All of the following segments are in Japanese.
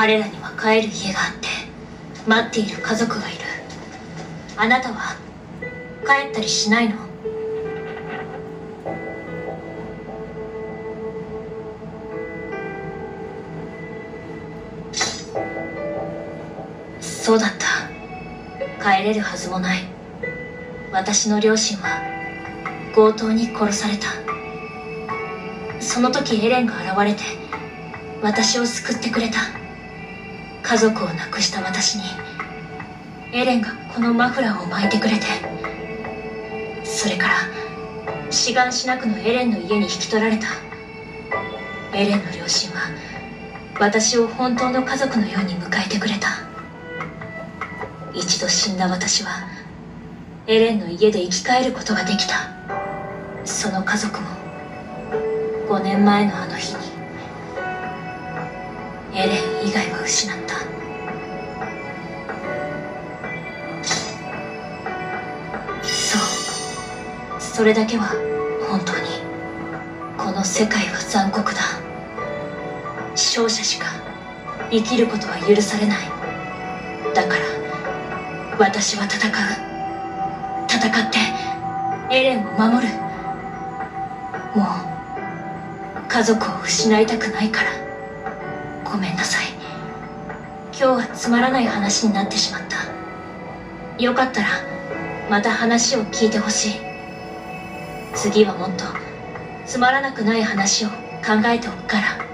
彼らには帰る家があって待っている家族がいる。あなたは帰ったりしないの？そうだった。帰れるはずもない。私の両親は強盗に殺された。その時エレンが現れて私を救ってくれた。家族を亡くした私にエレンがこのマフラーを巻いてくれて、それからシガンシナ区のエレンの家に引き取られた。エレンの両親は私を本当の家族のように迎えてくれた。一度死んだ私はエレンの家で生き返ることができた。その家族も5年前のあの日にエレン以外は失った。そう、それだけは本当に。この世界は残酷だ。勝者しか生きることは許されない。だから私は戦う。戦ってエレンを守る。もう家族を失いたくないから。ごめんなさい。今日はつまらない話になってしまった。よかったらまた話を聞いてほしい。次はもっとつまらなくない話を考えておくから。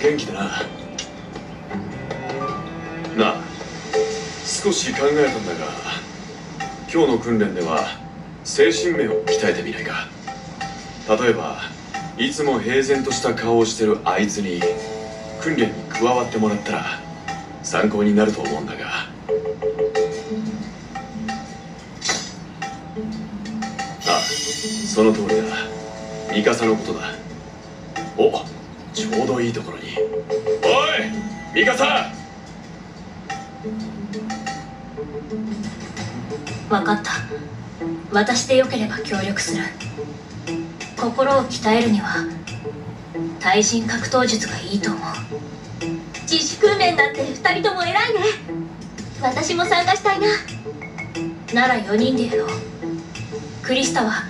元気だな。なあ、少し考えたんだが、今日の訓練では精神面を鍛えてみないか。例えばいつも平然とした顔をしてるあいつに訓練に加わってもらったら参考になると思うんだが。あ、その通りだ。ミカサのことだ。おっ、ちょうどいいところに。おいミカサ。分かった。私でよければ協力する。心を鍛えるには対人格闘術がいいと思う。自主訓練だって2人とも偉いね。私も参加したいな。なら4人でやろう。クリスタは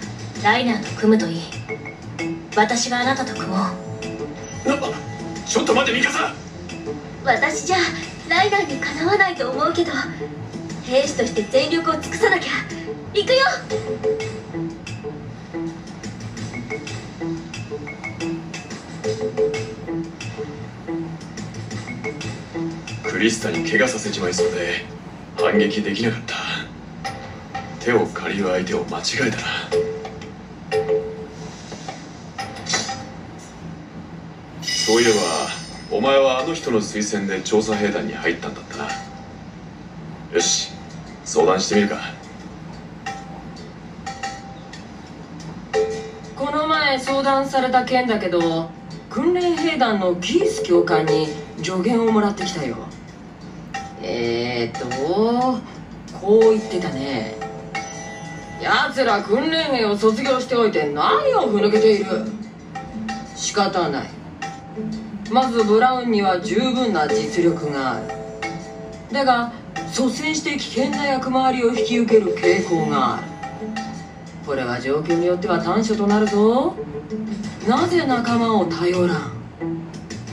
ライナーと組むといい。私があなたと組もう。ちょっと待ってミカサ。私じゃライナーにかなわないと思うけど、兵士として全力を尽くさなきゃ。行くよ。クリスタに怪我させちまいそうで反撃できなかった。手を借りる相手を間違えたな。そういえばお前はあの人の推薦で調査兵団に入ったんだったな。よし、相談してみるか。この前相談された件だけど、訓練兵団のキース教官に助言をもらってきたよ。こう言ってたね。奴ら訓練兵を卒業しておいて何をふぬけている。仕方ない。まずブラウンには十分な実力がある。だが率先して危険な役回りを引き受ける傾向がある。これは状況によっては短所となるぞ。なぜ仲間を頼らん。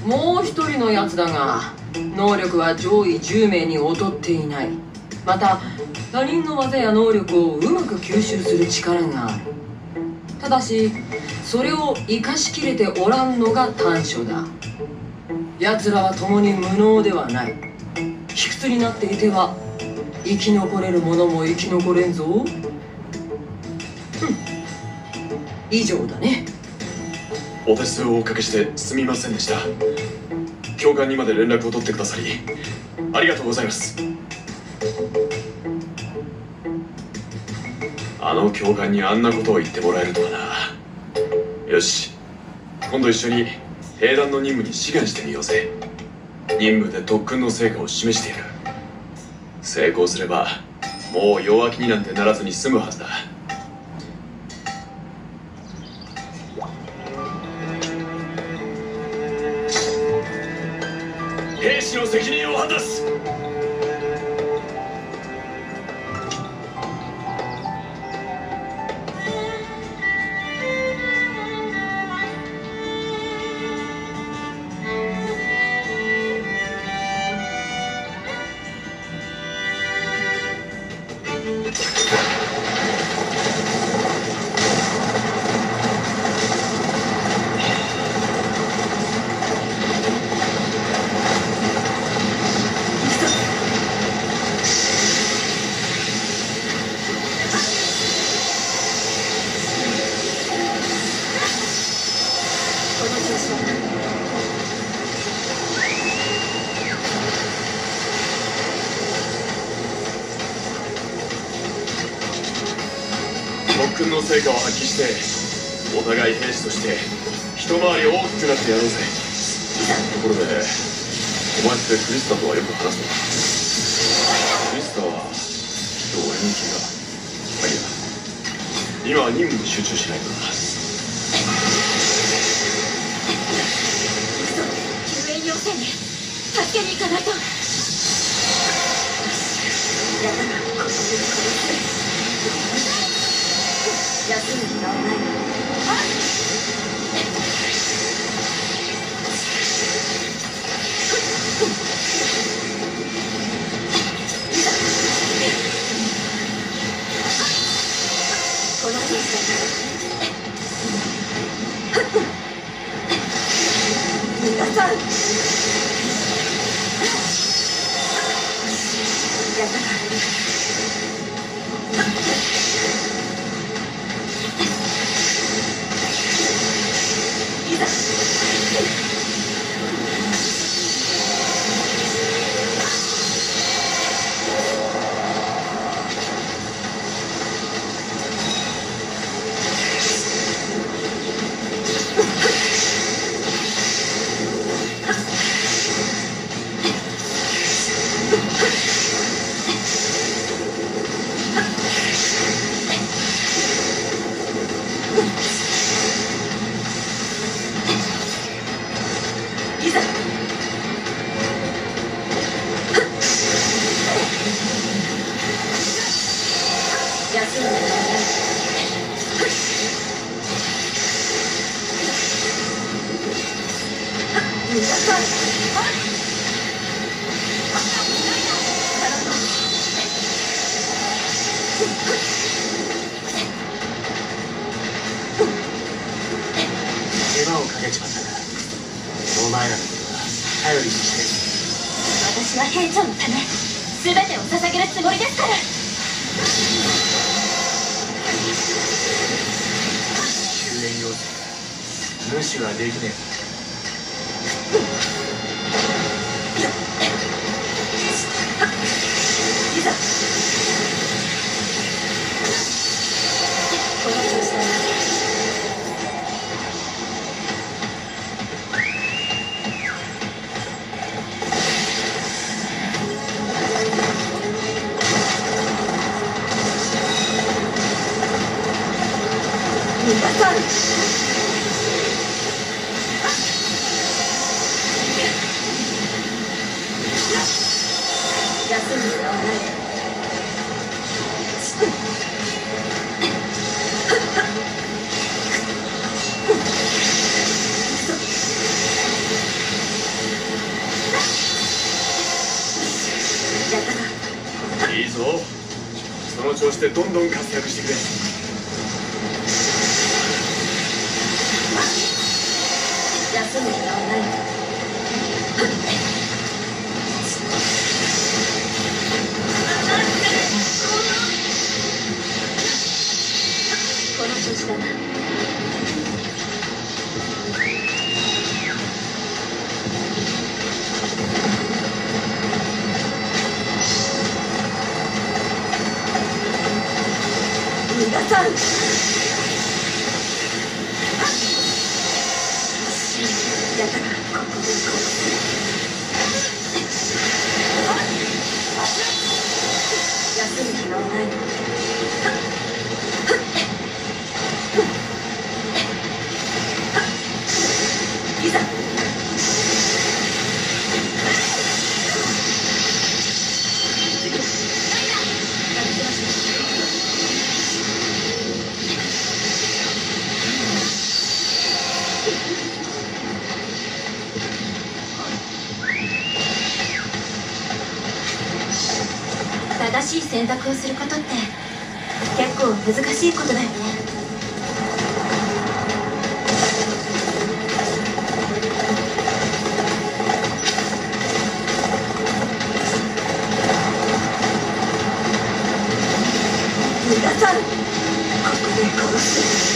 もう一人のやつだが能力は上位10名に劣っていない。また他人の技や能力をうまく吸収する力がある。ただしそれを生かしきれておらんのが短所だ。奴らは共に無能ではない。卑屈になっていては生き残れる者も生き残れんぞ。以上だね。お手数をおかけしてすみませんでした。教官にまで連絡を取ってくださりありがとうございます。あの教官にあんなことを言ってもらえるとはな。よし、今度一緒に兵団の任務に志願してみようぜ。任務で特訓の成果を示している。成功すればもう弱気になんてならずに済むはずだ。兵士の責任を果たす。特訓の成果を発揮してお互い兵士として一回り大きくなってやろうぜ。ところでお前ってクリスタとはよく話すのか。クリスタは今日俺の気がまあいいや、今は任務に集中しないとな。救援要請ね、助けに行かないと。休む気がない。世話をかけちまったがお前らのことは頼りにしてる。私は兵長のため全てを捧げるつもりですから。救援要請無視はできねえ。いざこの調子だな。いいぞ、その調子でどんどん活躍してくれ。休む気がない。この調子だな。正しい選択をすることって結構難しいことだよね。皆さん、ここで殺す。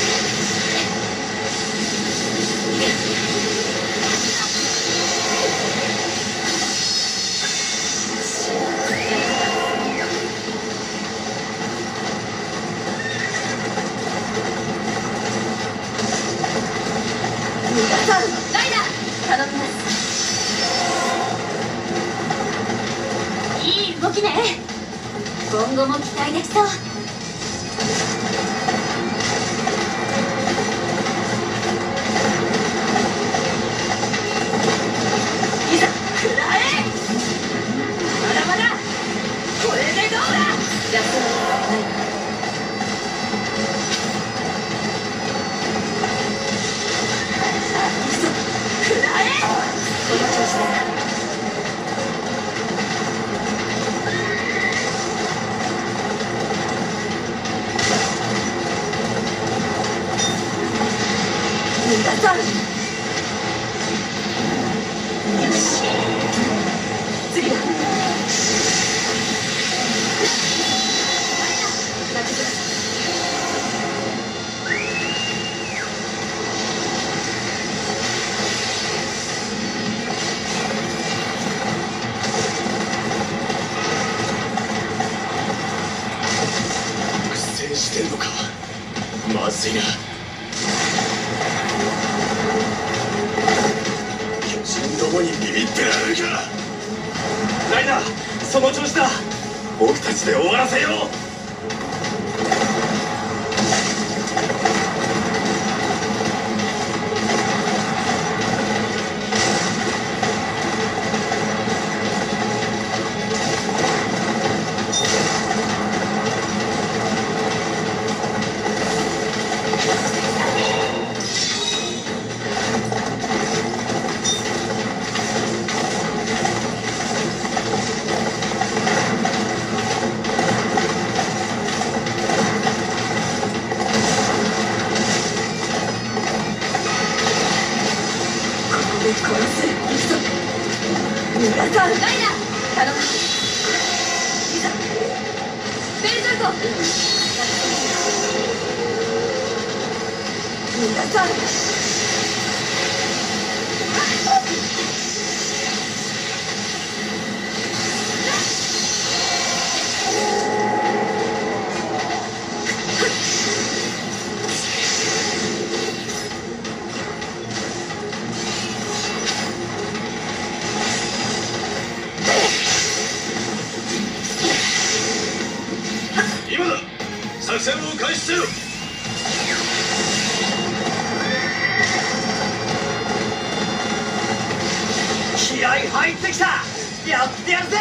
今後も期待できそう。まずいな。巨人どもにビビってられるか。ライナー、その調子だ。僕たちで終わらせよう。入ってきた。やってやるぜ。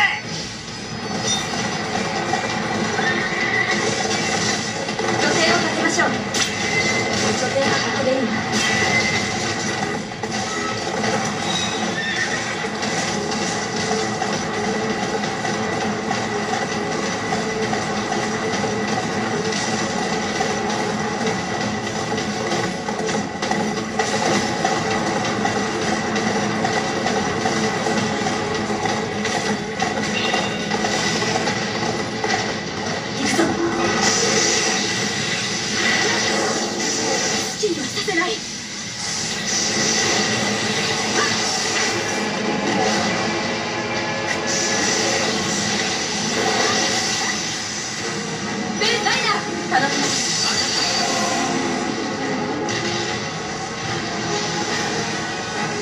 女性を立てましょう。女性はここでいい。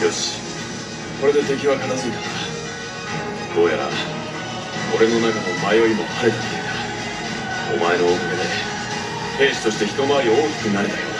よし。これで敵は片付いたな。どうやら俺の中の迷いも晴れたみたいだ。お前のおかげで兵士として一回り大きくなれたようだ。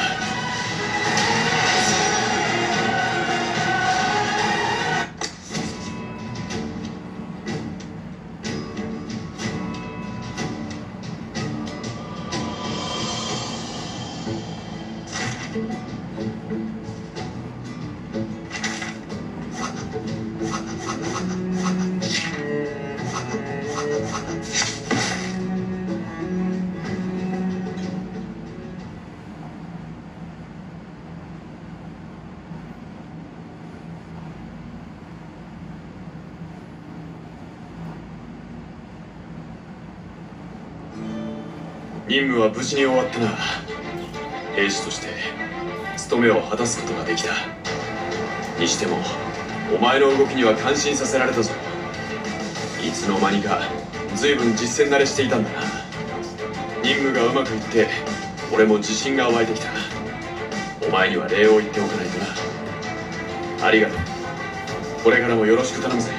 任務は無事に終わったな。兵士として務めを果たすことができた。にしてもお前の動きには感心させられたぞ。いつの間にか随分実践慣れしていたんだな。任務がうまくいって俺も自信が湧いてきた。お前には礼を言っておかないとな。ありがとう。これからもよろしく頼むぜ。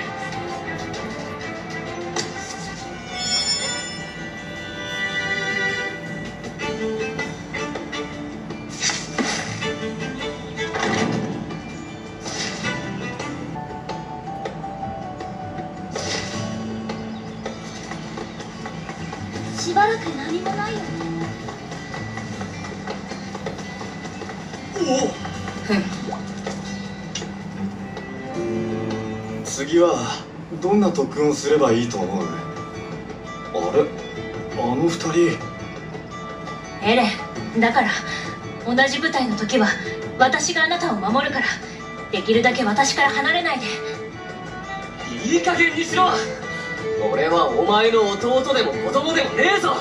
しばらく何もないよね。おお次はどんな特訓をすればいいと思う？あれ、あの二人。エレン、だから同じ部隊の時は私があなたを守るから、できるだけ私から離れないで。いい加減にしろ。俺はお前の弟でも子供でもねえぞ。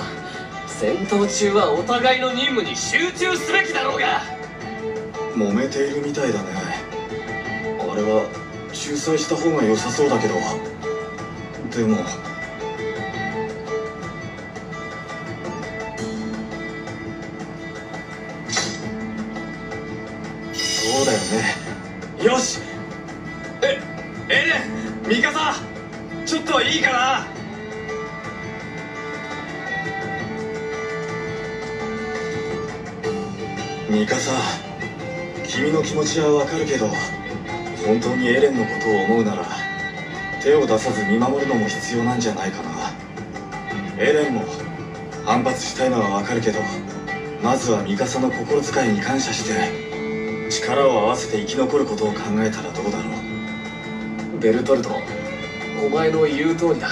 戦闘中はお互いの任務に集中すべきだろうが。揉めているみたいだね。あれは仲裁した方が良さそうだけど。でもそうだよね。よし、エレン、ミカサ、ちょっといいかな。ミカサ、君の気持ちはわかるけど、本当にエレンのことを思うなら手を出さず見守るのも必要なんじゃないかな。エレンも反発したいのはわかるけど、まずはミカサの心遣いに感謝して力を合わせて生き残ることを考えたらどうだろう。ベルトルト、お前の言う通りだ。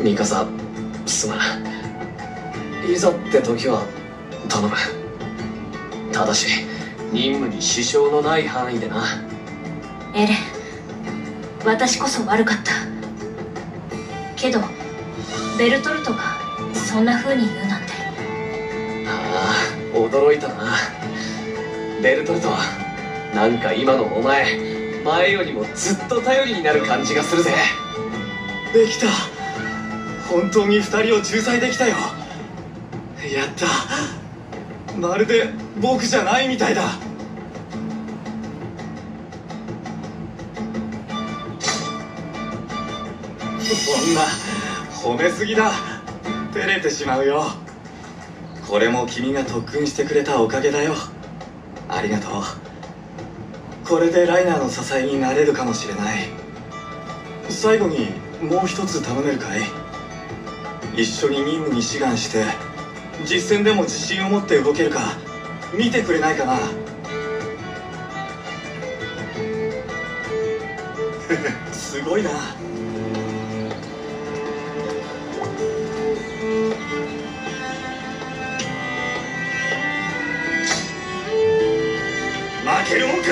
ミカサ、すまん。いざって時は頼む。ただし任務に支障のない範囲でな。エレン、私こそ悪かったけど、ベルトルトがそんな風に言うなんて。ああ、驚いたな。ベルトルト、なんか今のお前、前よりもずっと頼りになる感じがするぜ。できた。本当に2人を仲裁できたよ。やった。まるで僕じゃないみたいだ。そんな褒めすぎだ。照れてしまうよ。これも君が特訓してくれたおかげだよ。ありがとう。これでライナーの支えになれるかもしれない。最後にもう一つ頼めるかい？一緒に任務に志願して実戦でも自信を持って動けるか見てくれないかな。すごいな。負けるもんか。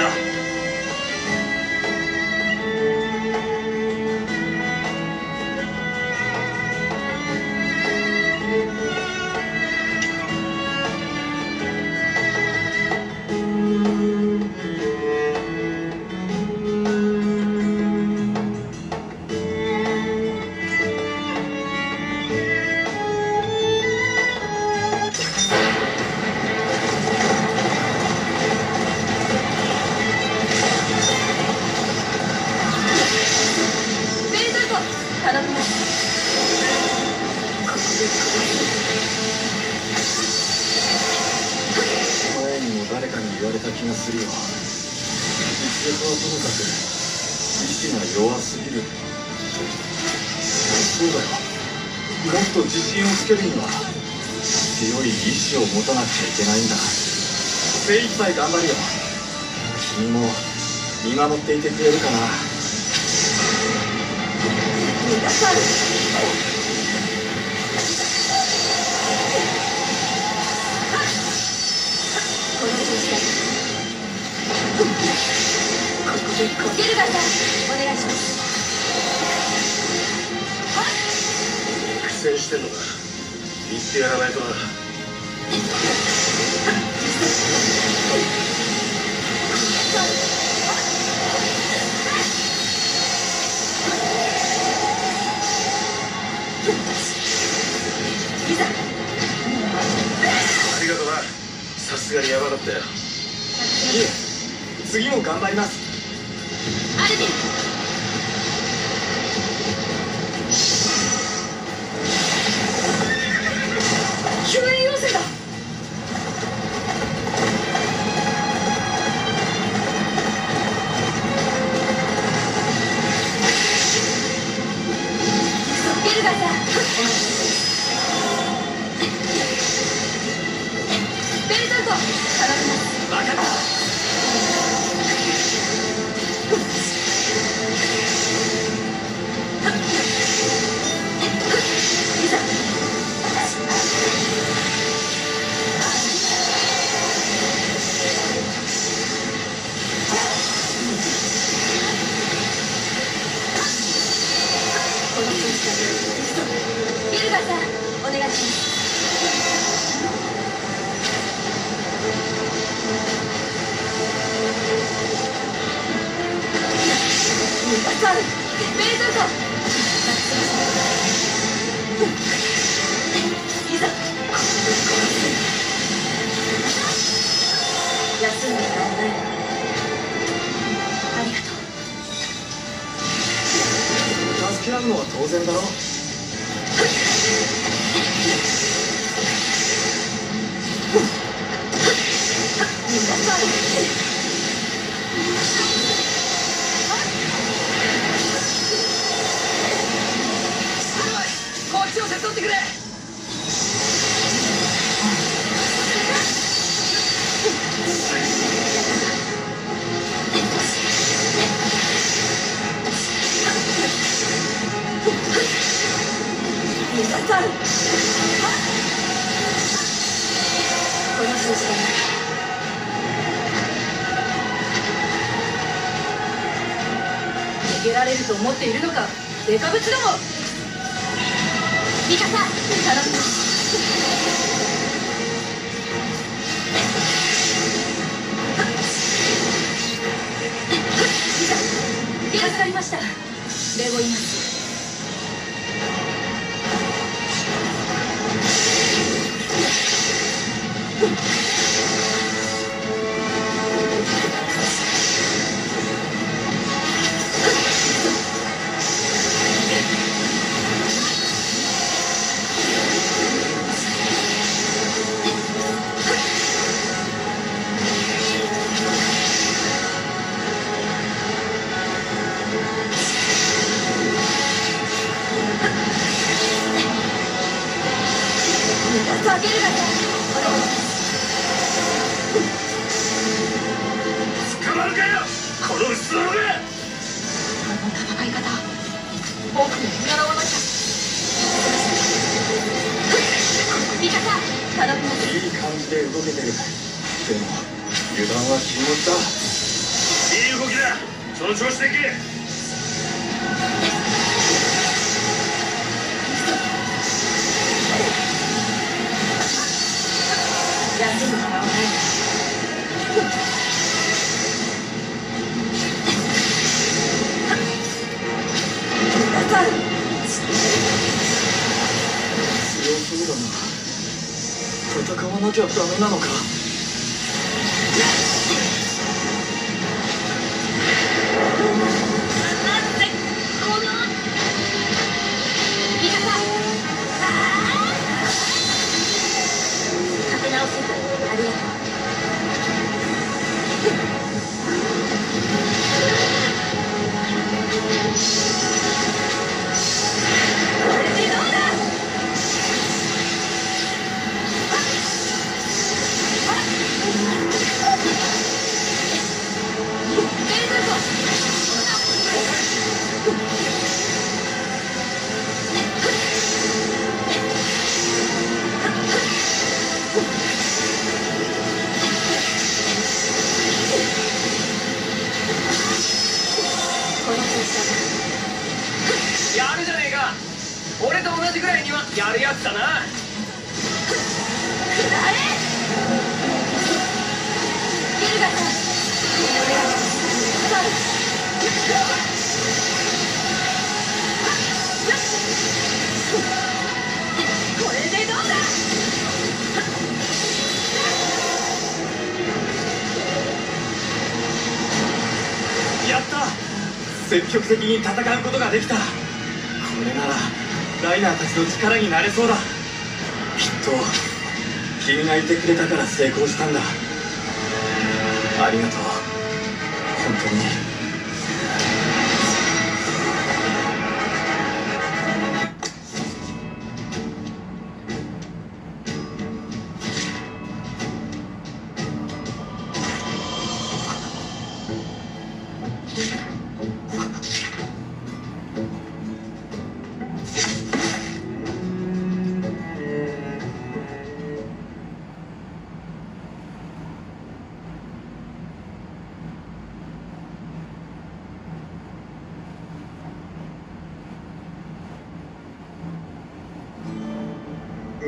力はともかく意志が弱すぎる。そうだよ、ガッと自信をつけるには強い意志を持たなくちゃいけないんだ。精一杯頑張るよ。君も見守っていてくれるかな。皆さん、ゲルガさん、お願いします。苦戦してんのか、言ってやらないとな。ありがとな、さすがにやばかったよ。いえ、次も頑張ります。アルビン、救援要請だ。ゲルガさん、ベルトルト、頼みます。分かった。逃げられると思っているのか、デカブチども。ミカサ、頼みます。ミカサ、助かりました。礼を言います。ありがとう。れと同じぐらいにはやるやつだな。これでどうだ。やった！積極的に戦うことができた。これならライナーたちの力になれそうだ。きっと君がいてくれたから成功したんだ。ありがとう、本当に。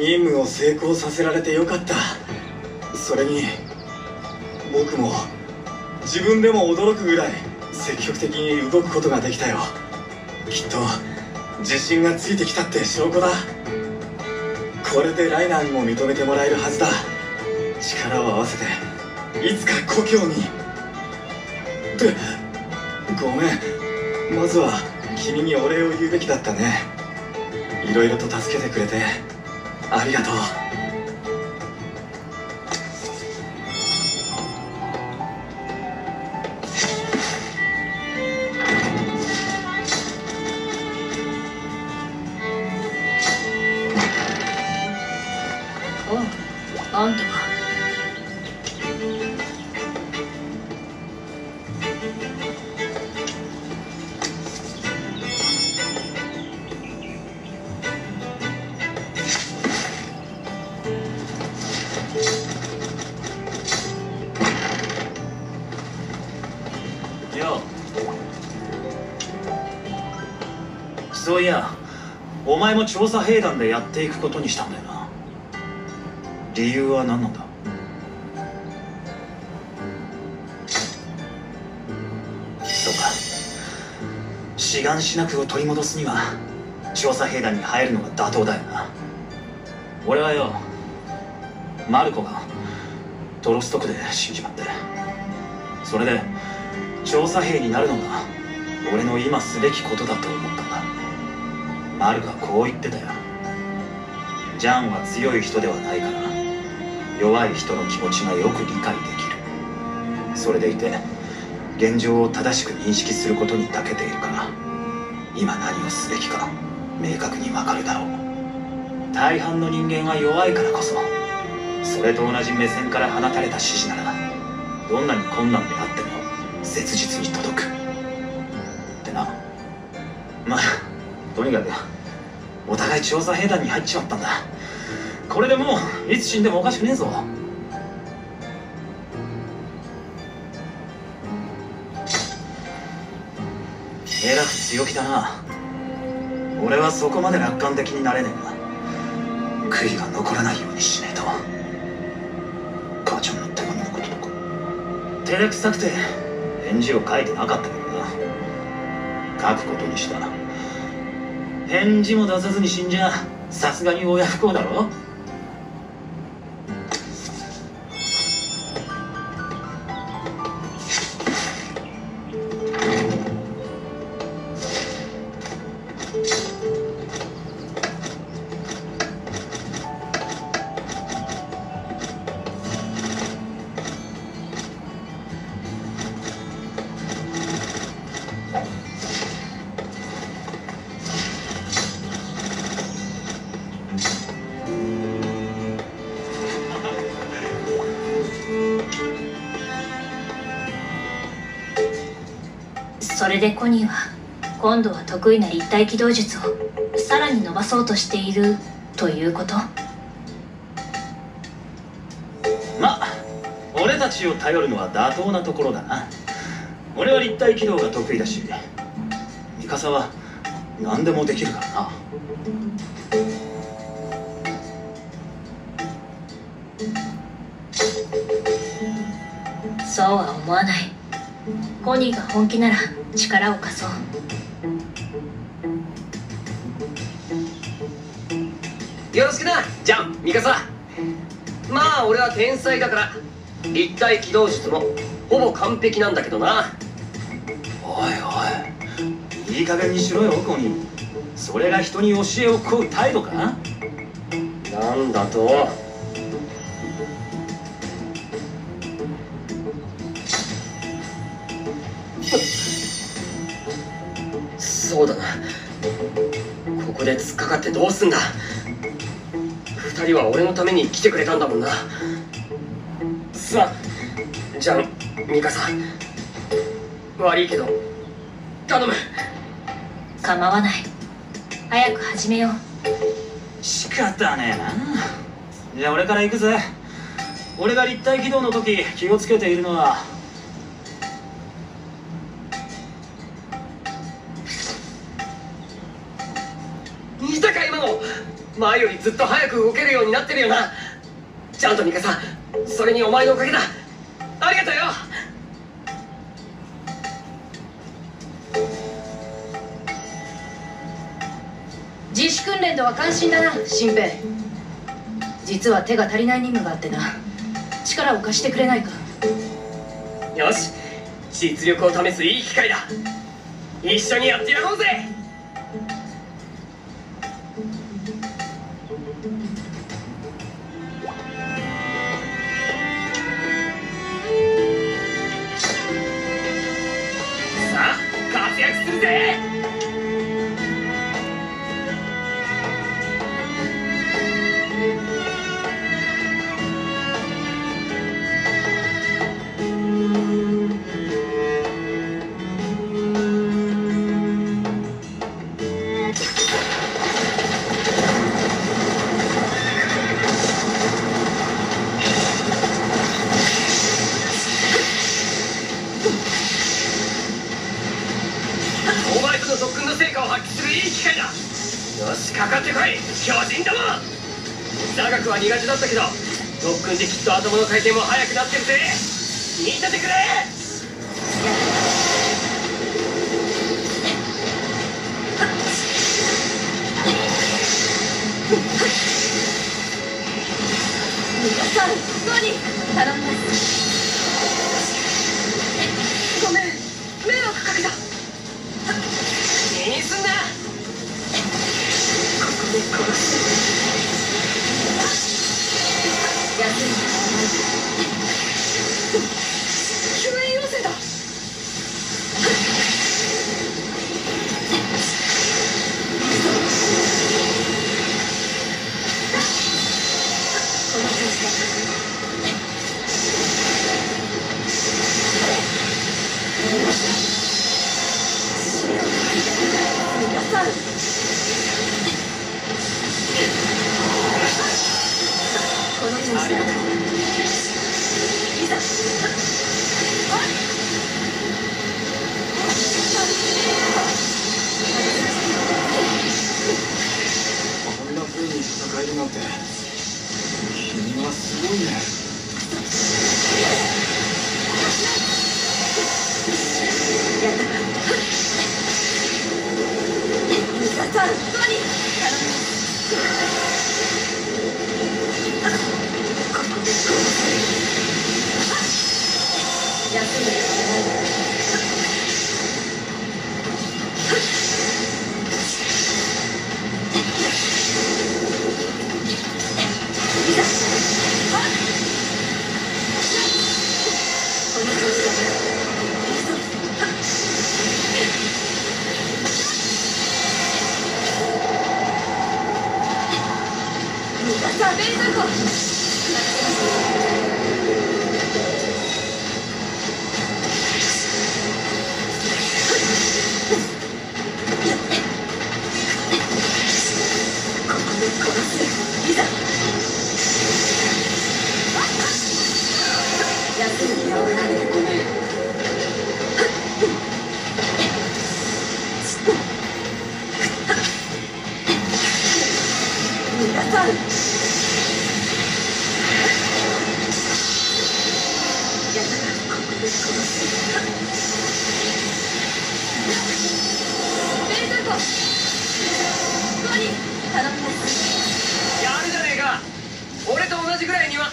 任務を成功させられてよかった。それに僕も自分でも驚くぐらい積極的に動くことができたよ。きっと自信がついてきたって証拠だ。これでライナーにも認めてもらえるはずだ。力を合わせていつか故郷に。ってごめん、まずは君にお礼を言うべきだったね。いろいろと助けてくれてありがとう。おう、あんたか。そういや、お前も調査兵団でやっていくことにしたんだよな。理由は何なんだ？そうか、シガンシナ区を取り戻すには調査兵団に入るのが妥当だよな。俺はよ、マルコがトロスト区で死んじまって、それで調査兵になるのが俺の今すべきことだと思ったんだ。マルがこう言ってたよ。ジャンは強い人ではないから弱い人の気持ちがよく理解できる。それでいて現状を正しく認識することに長けているから、今何をすべきか明確にわかるだろう。大半の人間が弱いからこそ、それと同じ目線から放たれた指示ならどんなに困難であっても切実に届くってな。まあとにかくお互い調査兵団に入っちまったんだ。これでもういつ死んでもおかしくねえぞ。えらく強気だな。俺はそこまで楽観的になれねえが、悔いが残らないようにしねえと。母ちゃんの手紙のこととか照れくさくて返事を書いてなかったけどな。書くことにしたな。返事も出さずに死んじゃさすがに親不孝だろ。それでコニーは今度は得意な立体機動術をさらに伸ばそうとしているということ。まあ俺たちを頼るのは妥当なところだな。俺は立体機動が得意だし、ミカサは何でもできるからな。そうは思わない。コニーが本気なら力を貸そう。よろしくな、ジャンミカサ。まあ俺は天才だから立体起動術もほぼ完璧なんだけどな。おいおい、いい加減にしろよコニー。それが人に教えを請う態度か？なんだと？そうだな、ここで突っかかってどうすんだ。2人は俺のために来てくれたんだもんな。すまんジャンミカサ、悪いけど頼む。構わない、早く始めよう。仕方ねえな。じゃあ俺から行くぜ。俺が立体軌道の時気をつけているのは、見たか今の。前よりずっと早く動けるようになってるよな。ちゃんとミカサ、それにお前のおかげだ。ありがとうよ。自主訓練とは関心だな新平。実は手が足りない任務があってな、力を貸してくれないか？よし、実力を試すいい機会だ。一緒にやってやろうぜ。さあ活躍するぜ。は苦手だったけど特訓できっと頭の回転も速くなってるぜ。見ててくれ。皆さんどうに頼みます。ごめん、迷惑かけた。気にすんな。ここで殺す。救援要請だ。皆さんこの調子だ。いざ。こんな風に戦えるなんて、君はすごいね。やったか。ミカさん、どうに。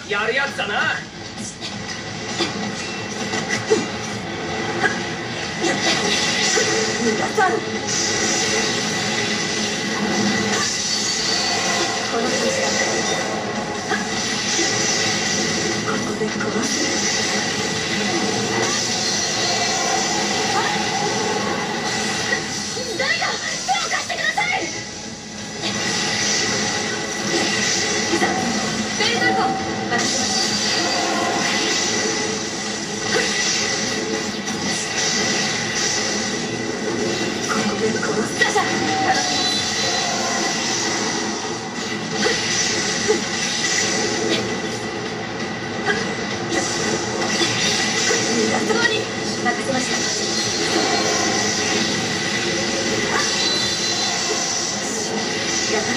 やるやつだな。皆さん、このこで殺す。誰か手を貸してください。いざベルトルト。私はこの手の殺すだじゃ皆様に任せましたやだな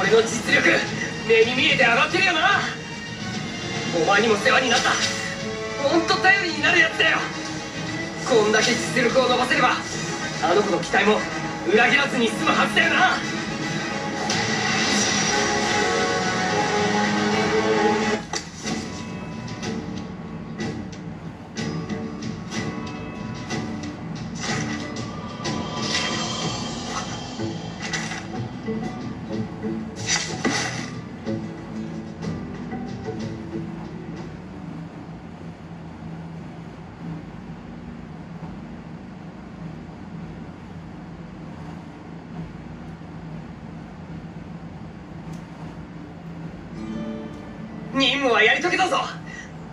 俺の実力、目に見えて上がってるよな。お前にも世話になった。ホント頼りになるやつだよ。こんだけ実力を伸ばせればあの子の期待も裏切らずに済むはずだよな。任務はやり遂げたぞ。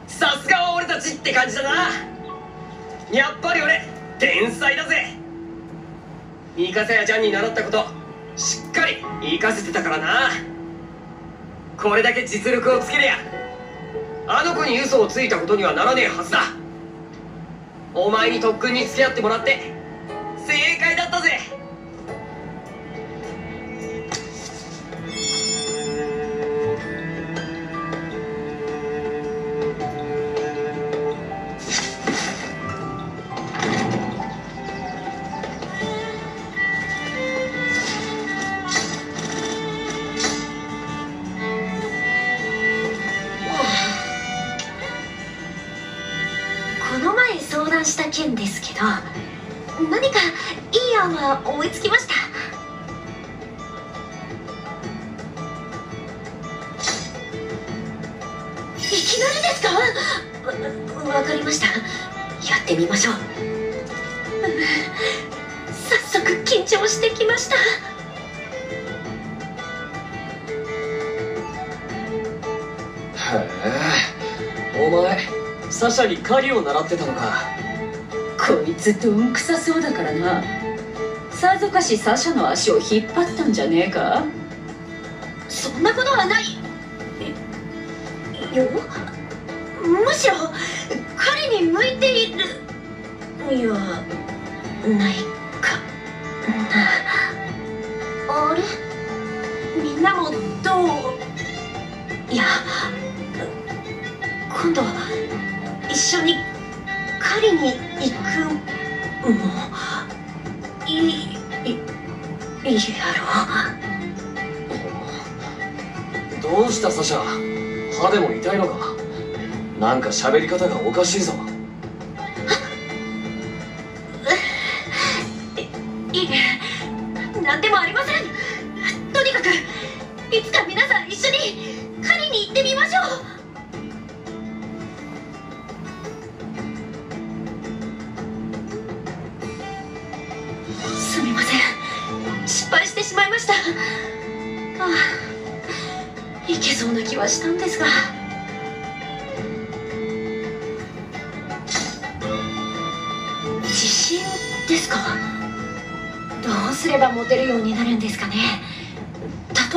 さすがは俺たちって感じだな。やっぱり俺天才だぜ。ミカサヤちゃんに習ったことしっかり活かせてたからな。これだけ実力をつけりゃあの子に嘘をついたことにはならねえはずだ。お前に特訓に付き合ってもらって正解だったぜ。した件ですけど、何かいい案は思いつきました。いきなりですか？わかりました。やってみましょう。長してきました。へえ、お前サシャに狩りを習ってたのか。こいつどんくさそうだからな、さぞかしサシャの足を引っ張ったんじゃねえか。そんなことはないよ、むしろ彼に向いているいやないかな。あれ、みんなもどう、いや今度一緒に狩りに行くのいいやろ。どうしたサシャ、歯でも痛いのか。なんか喋り方がおかしいぞ。いいえ、なんでもありません。とにかくいつか皆さん一緒に狩りに行ってみましょう。すみません、失敗してしまいました。ああ、いけそうな気はしたんですが。自信ですか。どうすればモテるようになるんですかね。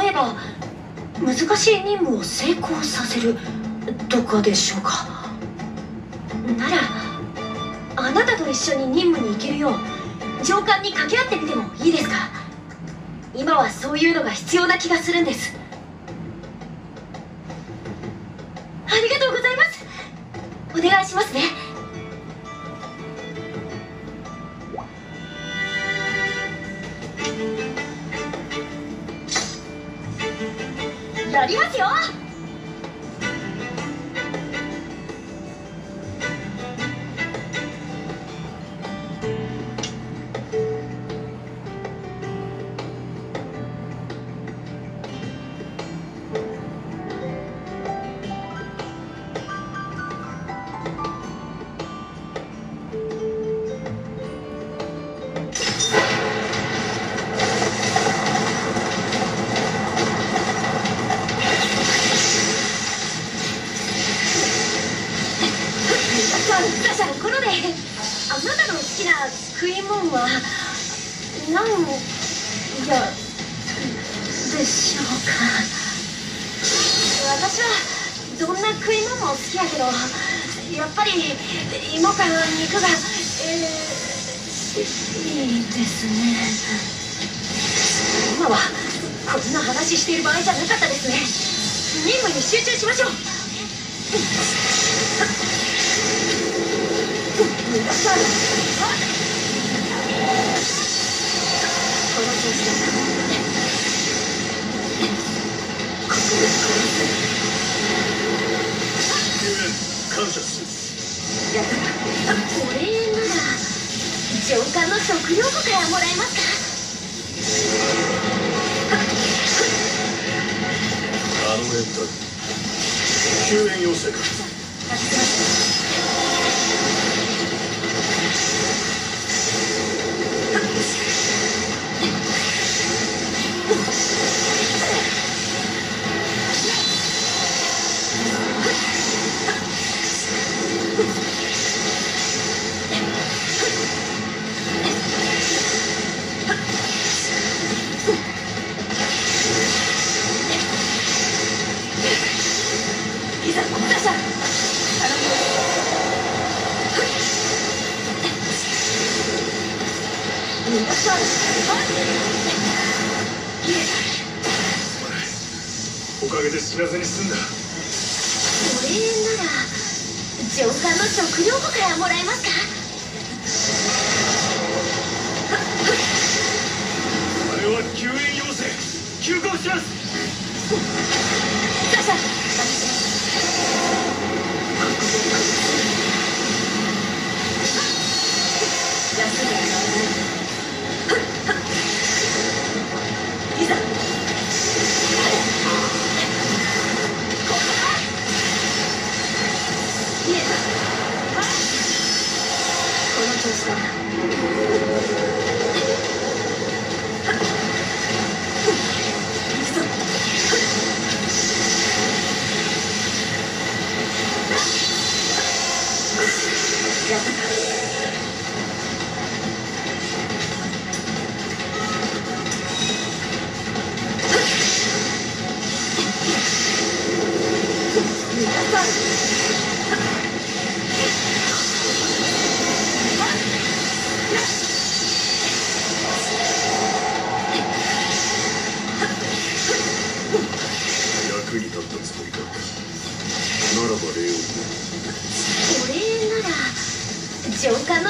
例えば難しい任務を成功させるとかでしょうか。ならあなたと一緒に任務に行けるよう上官に掛け合ってみてもいいですか。今はそういうのが必要な気がするんです。お願いしますね。やりますよ。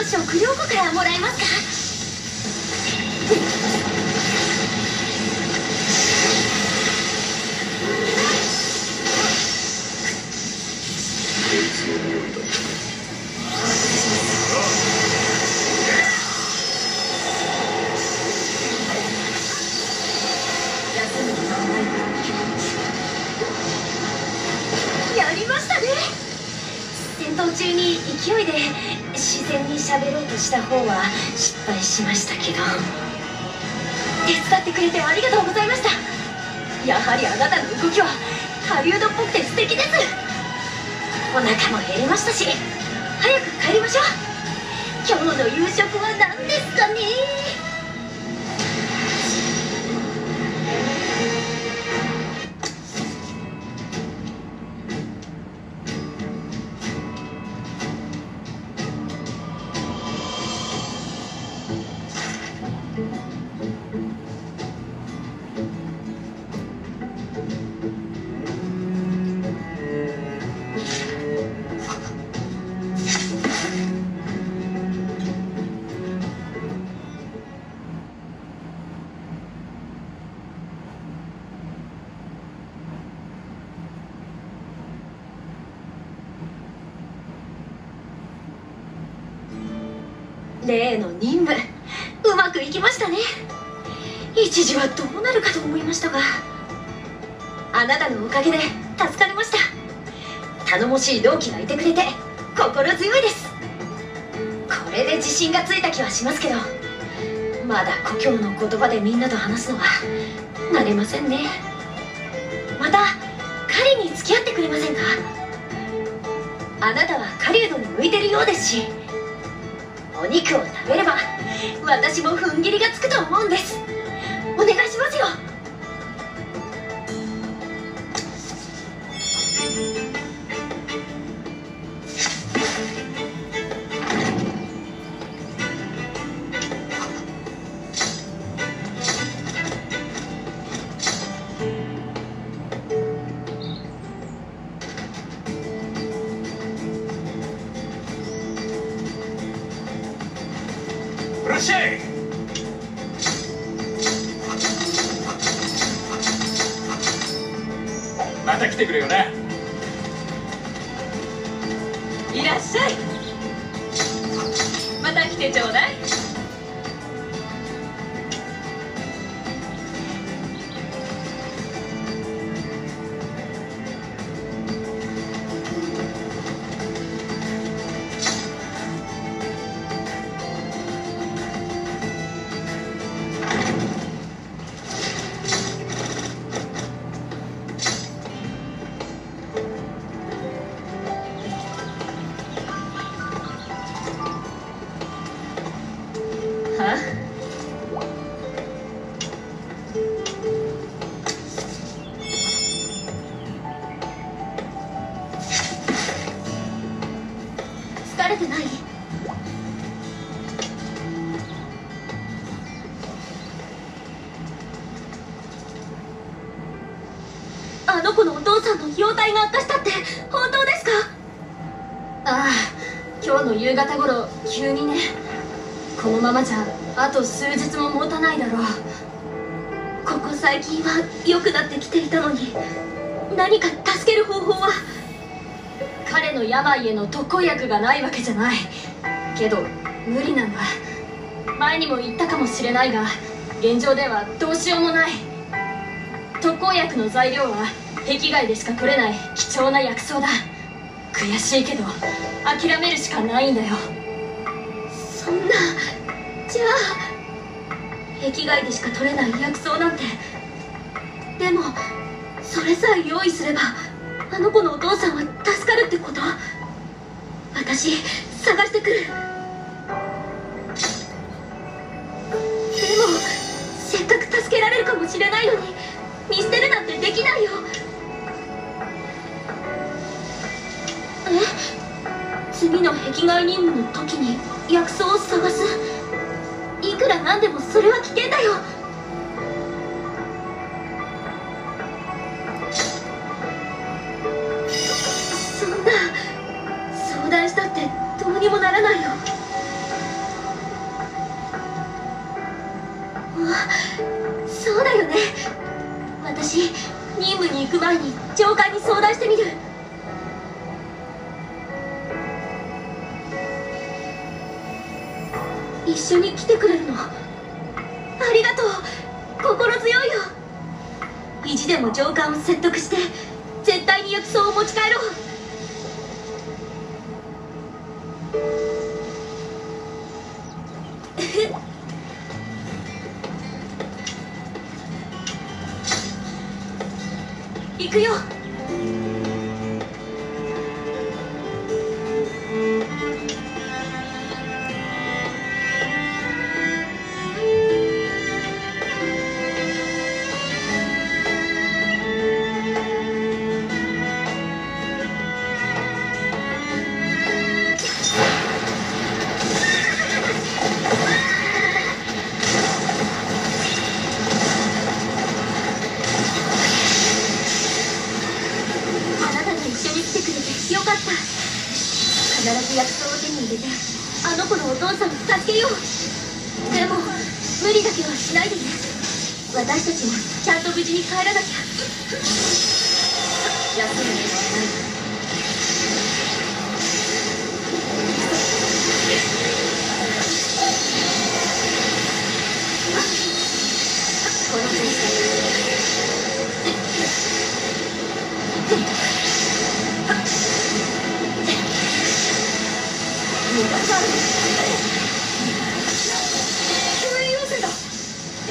シをクリョーコからもらえますか？やりましたね。戦闘中に勢いで自然に喋ろうとした方は失敗しましたけど、手伝ってくれてありがとうございました。やはりあなたの動きは狩人っぽくて素敵です。お腹も減りましたし、早く帰りましょう。今日の夕食は何ですかね。例の任務、うまくいきましたね。一時はどうなるかと思いましたが、あなたのおかげで助かりました。頼もしい同期がいてくれて心強いです。これで自信がついた気はしますけど、まだ故郷の言葉でみんなと話すのは慣れませんね。また狩りに付き合ってくれませんか？あなたは狩人に向いてるようですし、お肉を食べれば私も踏ん切りがつくと思うんです。お願いしますよ。また来てくれよね。いらっしゃい。また来てちょうだい。疲れてない？あの子のお父さんの容体が悪化したって本当ですか？ああ、今日の夕方頃急にね。このままじゃあと数日も持たないだろう。ここ最近はよくなってきていたのに、何か助ける方法は？彼の病への特効薬がないわけじゃないけど、無理なんだ。前にも言ったかもしれないが、現状ではどうしようもない。特効薬の材料は壁外でしか取れない貴重な薬草だ。悔しいけど諦めるしかないんだよ。そんな、じゃあ壁外でしか取れない薬草なんて。でもそれさえ用意すればあの子のお父さんは助かるってこと？私探してくる。でもせっかく助けられるかもしれないのに見捨てるなんてできないよ。え？次の壁外任務の時に薬草を探す？いくらなんでもそれは危険だよ。相談したってどうにもならないよ。そうだよね。私任務に行く前に長官に相談してみる。一緒に来てくれるのありがとう。心強いよ。意地でも長官を説得して絶対に薬草を持ち帰ろう。行くよ。必ず薬草を手に入れてあの子のお父さんを助けよう。でも無理だけはしないでね。私たちもちゃんと無事に帰らなきゃ。休みにしない。この会社や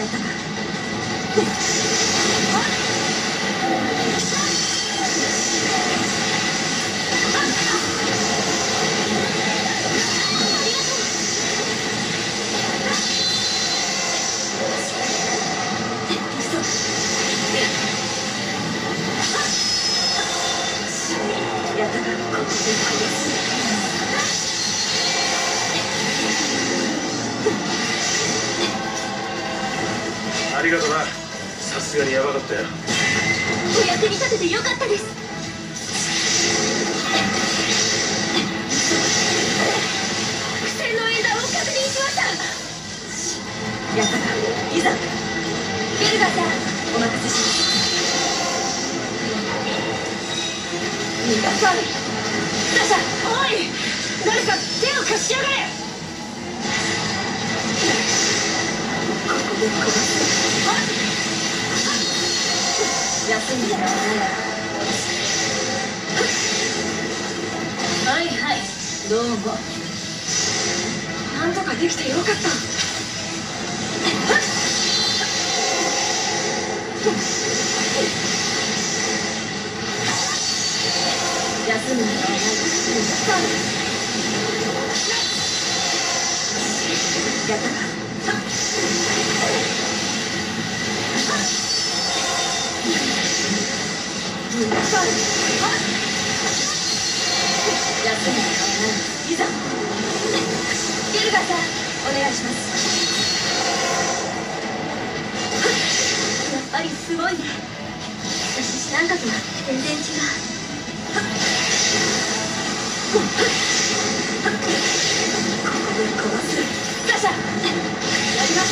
ったか。ありがとな。さすがにヤバかったよ。お役に立ててよかったです。苦戦の演算を確認しました。やったか。いざベルガちゃんお任せしミカさん。サシャおい誰か手を貸しやがれ。休みじゃない。はいはいどうも。なんとかできてよかった。休みじゃない。やったか。いざゲルガさんお願いします。やっぱりすごいね。私なんかとは全然違う。ここで壊す。ガシャやります。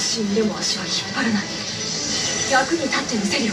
死んでも足は引っ張らない。役に立ってみせるよ。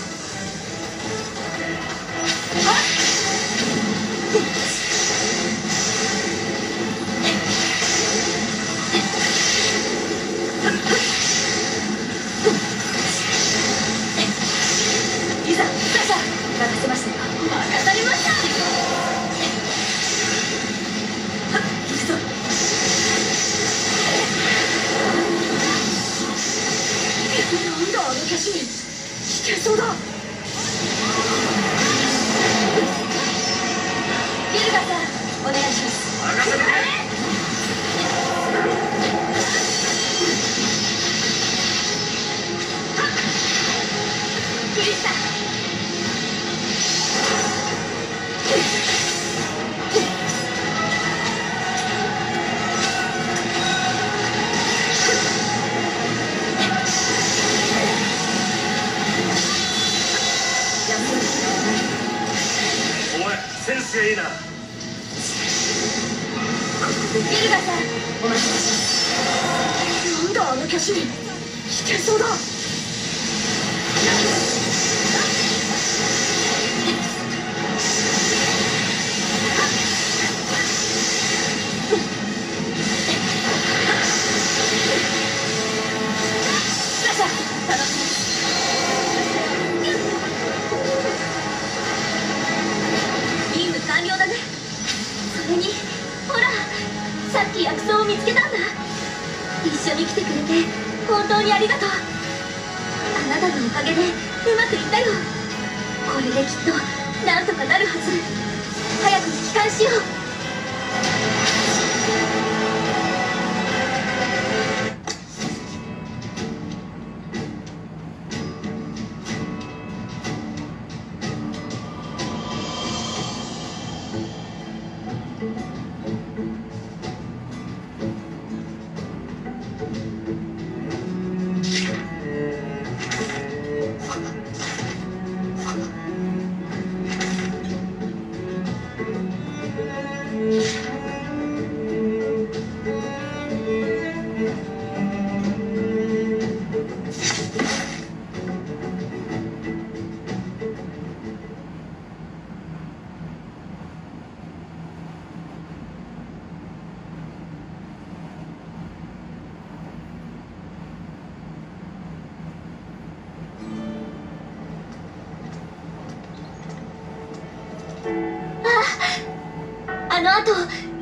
しい。危険そうだ。ギルガさん、お願いします。任せてくれ。 いいな。ギルガさん、お待ちして。なんだあの巨神、危険そうだ。ラシャ、楽しみ。 薬草を見つけたんだ。一緒に来てくれて本当にありがとう。あなたのおかげでうまくいったよ。これできっとなんとかなるはず。早く帰還しよう。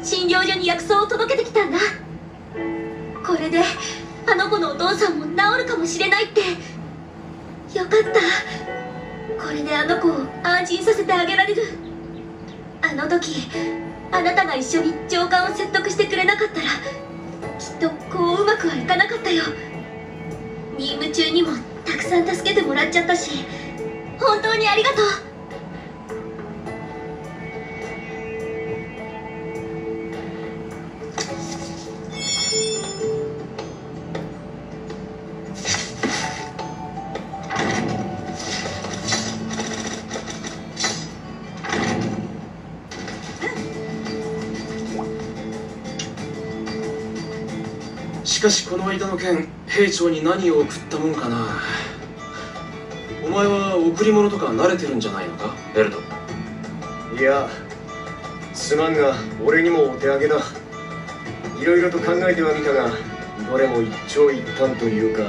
診療所に薬草を届けてきたんだ。これであの子のお父さんも治るかもしれないってよかった。これであの子を安心させてあげられる。あの時あなたが一緒に上官を説得してくれなかったらきっとこううまくはいかなかったよ。任務中にもたくさん助けてもらっちゃったし本当にありがとう。 しかしこの間の件、兵長に何を送ったもんかな。お前は贈り物とか慣れてるんじゃないのか、ベルト。いや、すまんが俺にもお手上げだ。いろいろと考えてはみたがどれも一長一短というか。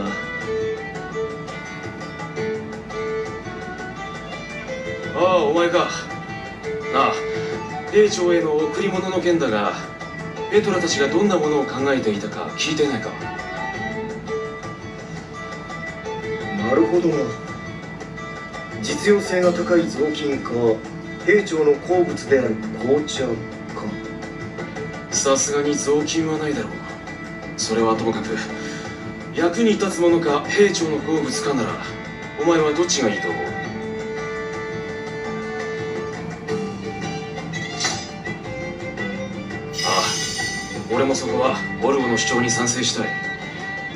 ああ、お前か。なあ、兵長への贈り物の件だが、 ペトラたちがどんなものを考えていたか聞いてないか。なるほどな。実用性が高い雑巾か、兵長の好物である紅茶か。さすがに雑巾はないだろう。それはともかく、役に立つものか兵長の好物かなら、お前はどっちがいいと思う？ 俺もそこはボルゴの主張に賛成したい。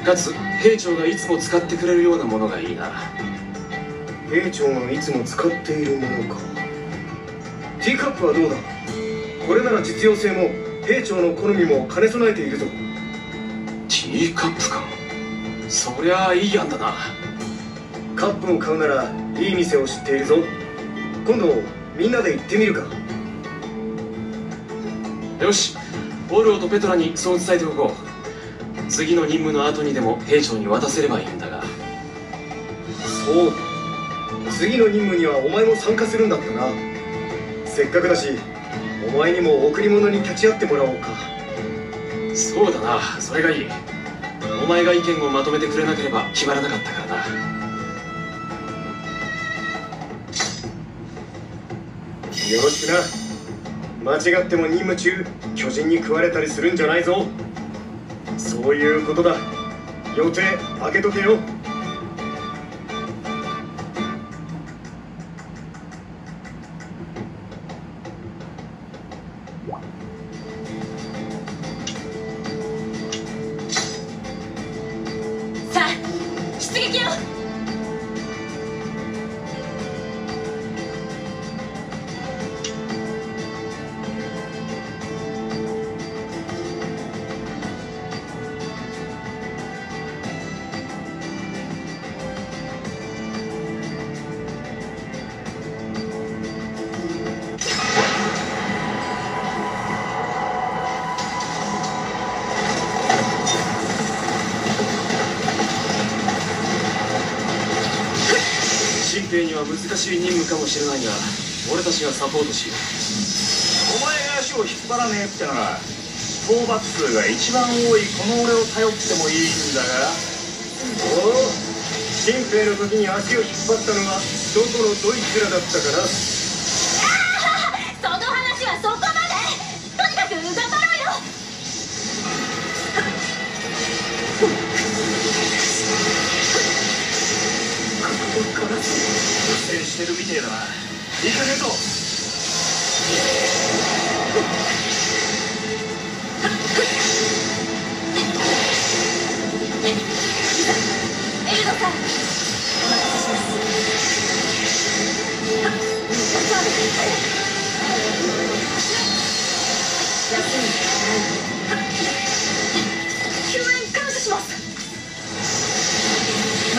かつ兵長がいつも使ってくれるようなものがいいな。兵長がいつも使っているものか。ティーカップはどうだ。これなら実用性も兵長の好みも兼ね備えているぞ。ティーカップか。そりゃあいい案だな。カップを買うならいい店を知っているぞ。今度みんなで行ってみるか。よし、 ボルオとペトラにそう伝えておこう。次の任務の後にでも兵長に渡せればいいんだが。そうだ、次の任務にはお前も参加するんだったな。せっかくだしお前にも贈り物に立ち会ってもらおうか。そうだな、それがいい。お前が意見をまとめてくれなければ決まらなかったからな。よろしくな。間違っても任務中巨人に食われたりするんじゃないぞ。そういうことだ。予定開けとけよ。難しい任務かもしれないが俺たちがサポートしよう。お前が足を引っ張らねえってなら討伐数が一番多いこの俺を頼ってもいいんだが、おお、新兵の時に足を引っ張ったのはどこのどいつらだったかな。その話はそこまで。とにかく頑張ろうよ。苦戦してるみてえだな。いい加減ま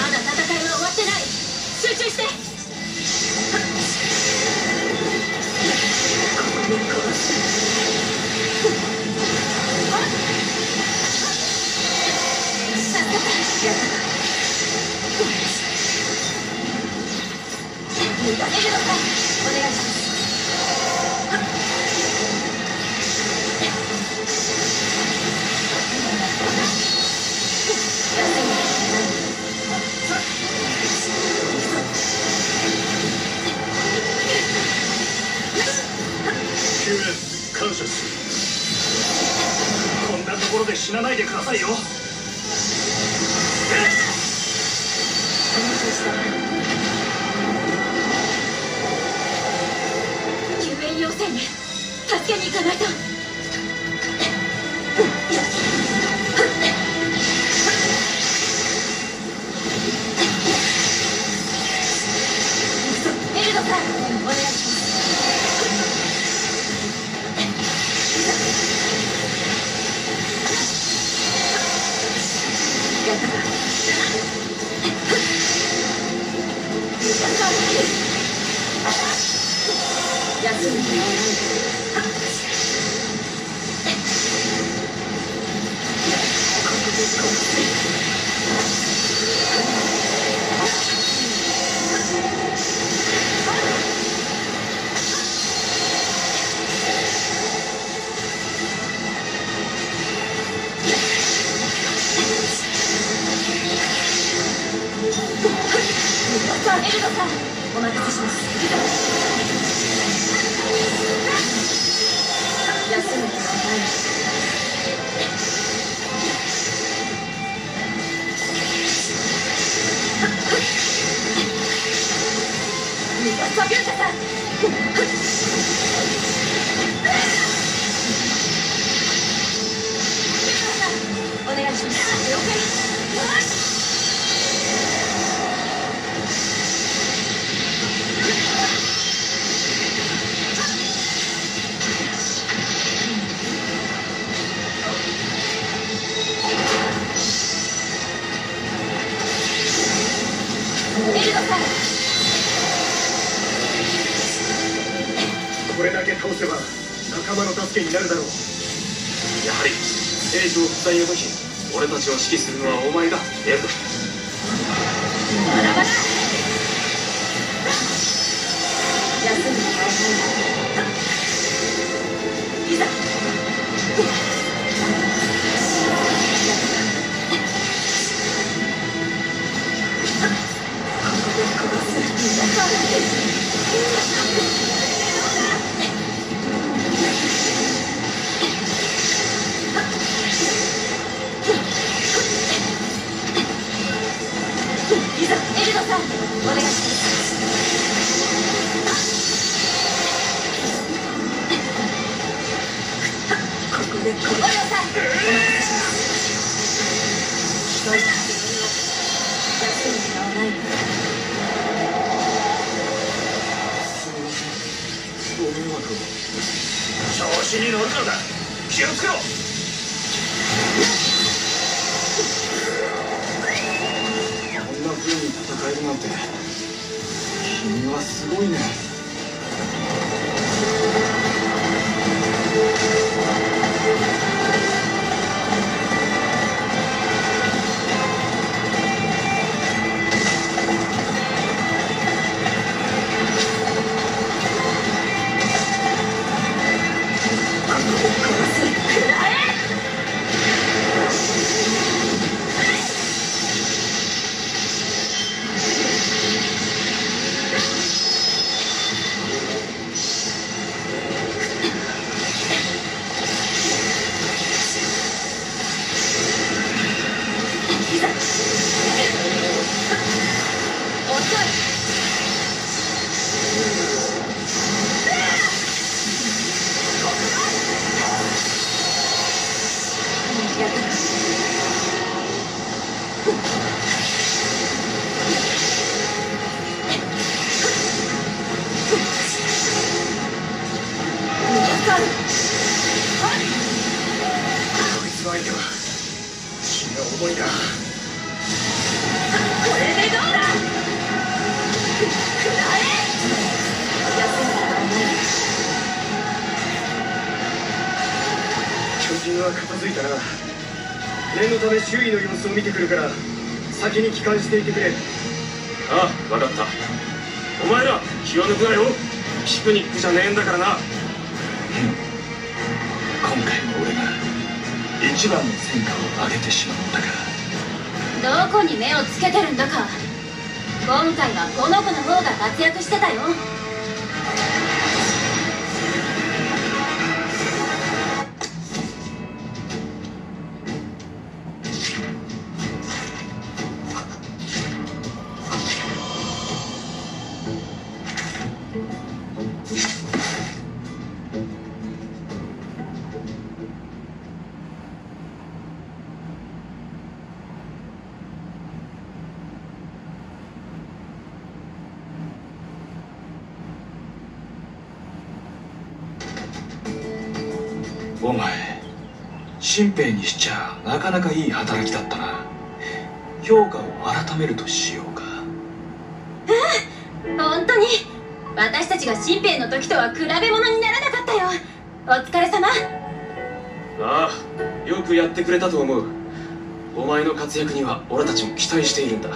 だ戦いは終わってない。集中して。こんなところで死なないでくださいよ。救援要請ね。助けに行かないと。エルドさん、お願いします。お待たせします。休む気はない。お願いします。これだけ倒せば仲間の助けになるだろう。やはり聖女を伝える時俺たちを指揮するのはお前だ、エルド。まだまだ休み。いざ殺す。調子に乗るのだ。気をつけろ。こんな風に戦えるなんて、君はすごいね。周囲の様子を見てくるから先に帰還していてくれ。ああ、分かった。お前ら気を抜くなよ。ピクニックじゃねえんだからな。今回も俺が一番の戦果を上げてしまったから。どこに目をつけてるんだか。今回はこの子の方が活躍してたよ。お前、新兵にしちゃなかなかいい働きだったな。評価を改めるとしようか。うん、本当に私たちが新兵の時とは比べ物にならなかったよ。お疲れ様。ああ、よくやってくれたと思う。お前の活躍には俺たちも期待しているんだ。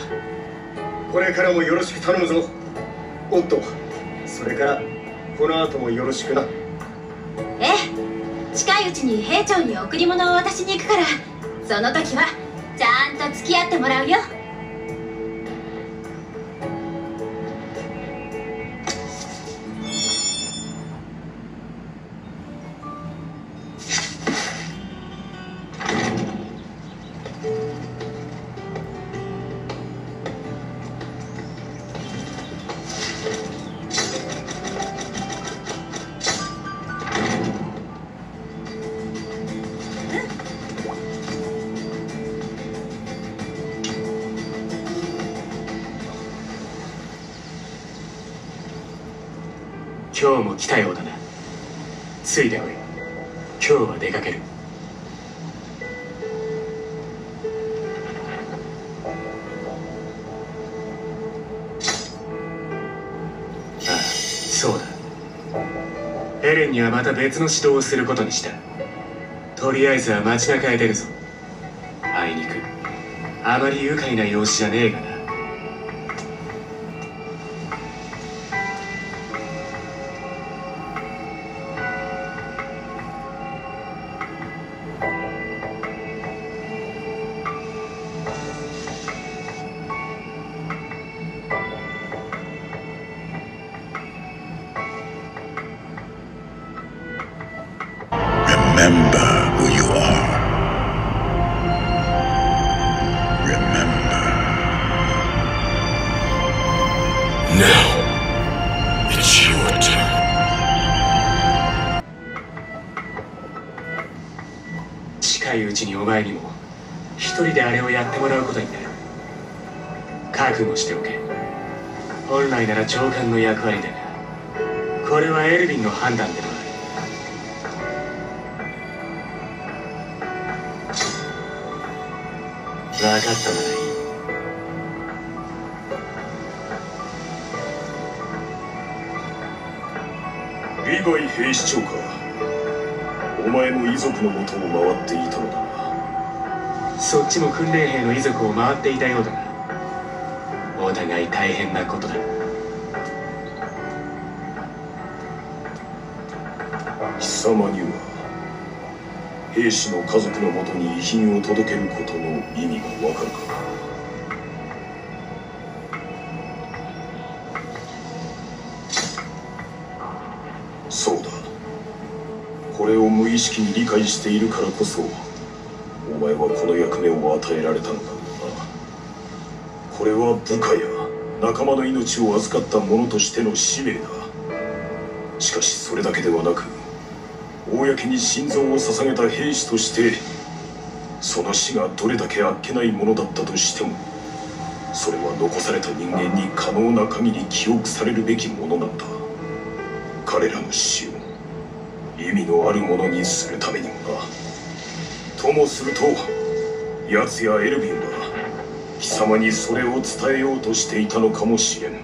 これからもよろしく頼むぞ。おっと、それからこの後もよろしくな。ええ、近いうちに兵長に贈り物を渡しに行くから、その時はちゃんと付き合ってもらうよ。今日も来たようだな。ついでおい。今日は出かける。ああ、そうだ。エレンにはまた別の指導をすることにした。とりあえずは街中へ出るぞ。あいにくあまり愉快な様子じゃねえがな。Remember who you are. Remember. Now, it's your turn. 近いうちにお前にも一人であれをやってもらうことになる。覚悟しておけ。本来なら長官の役割だが、これはエルヴィンの判断でもある。分かったならいい。リヴァイ兵士長か、お前も遺族のもとを回っていたのだな。そっちも訓練兵の遺族を回っていたようだな。お互い大変なことだ。貴様には兵士の家族のもとに遺品を届けることの意味がわかるか。そうだ、これを無意識に理解しているからこそお前はこの役目を与えられたのだろうな。これは部下や仲間の命を預かった者としての使命だ。しかしそれだけではなく、公に心臓を捧げた兵士としてその死がどれだけあっけないものだったとしても、それは残された人間に可能な限り記憶されるべきものなんだ。彼らの死を意味のあるものにするためにもな。ともするとヤツやエルヴィンは貴様にそれを伝えようとしていたのかもしれん。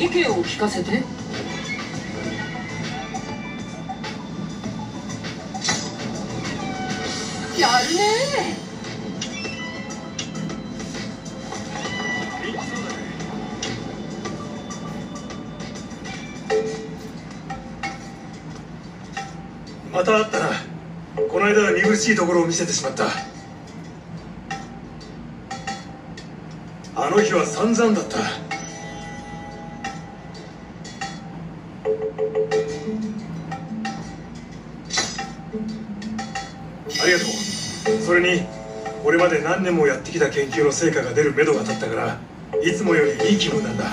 意見を聞かせて。やるねー。また会ったな。この間は見苦しいところを見せてしまった。あの日は散々だった。ありがとう。それにこれまで何年もやってきた研究の成果が出るめどが立ったから、いつもよりいい気分なんだ。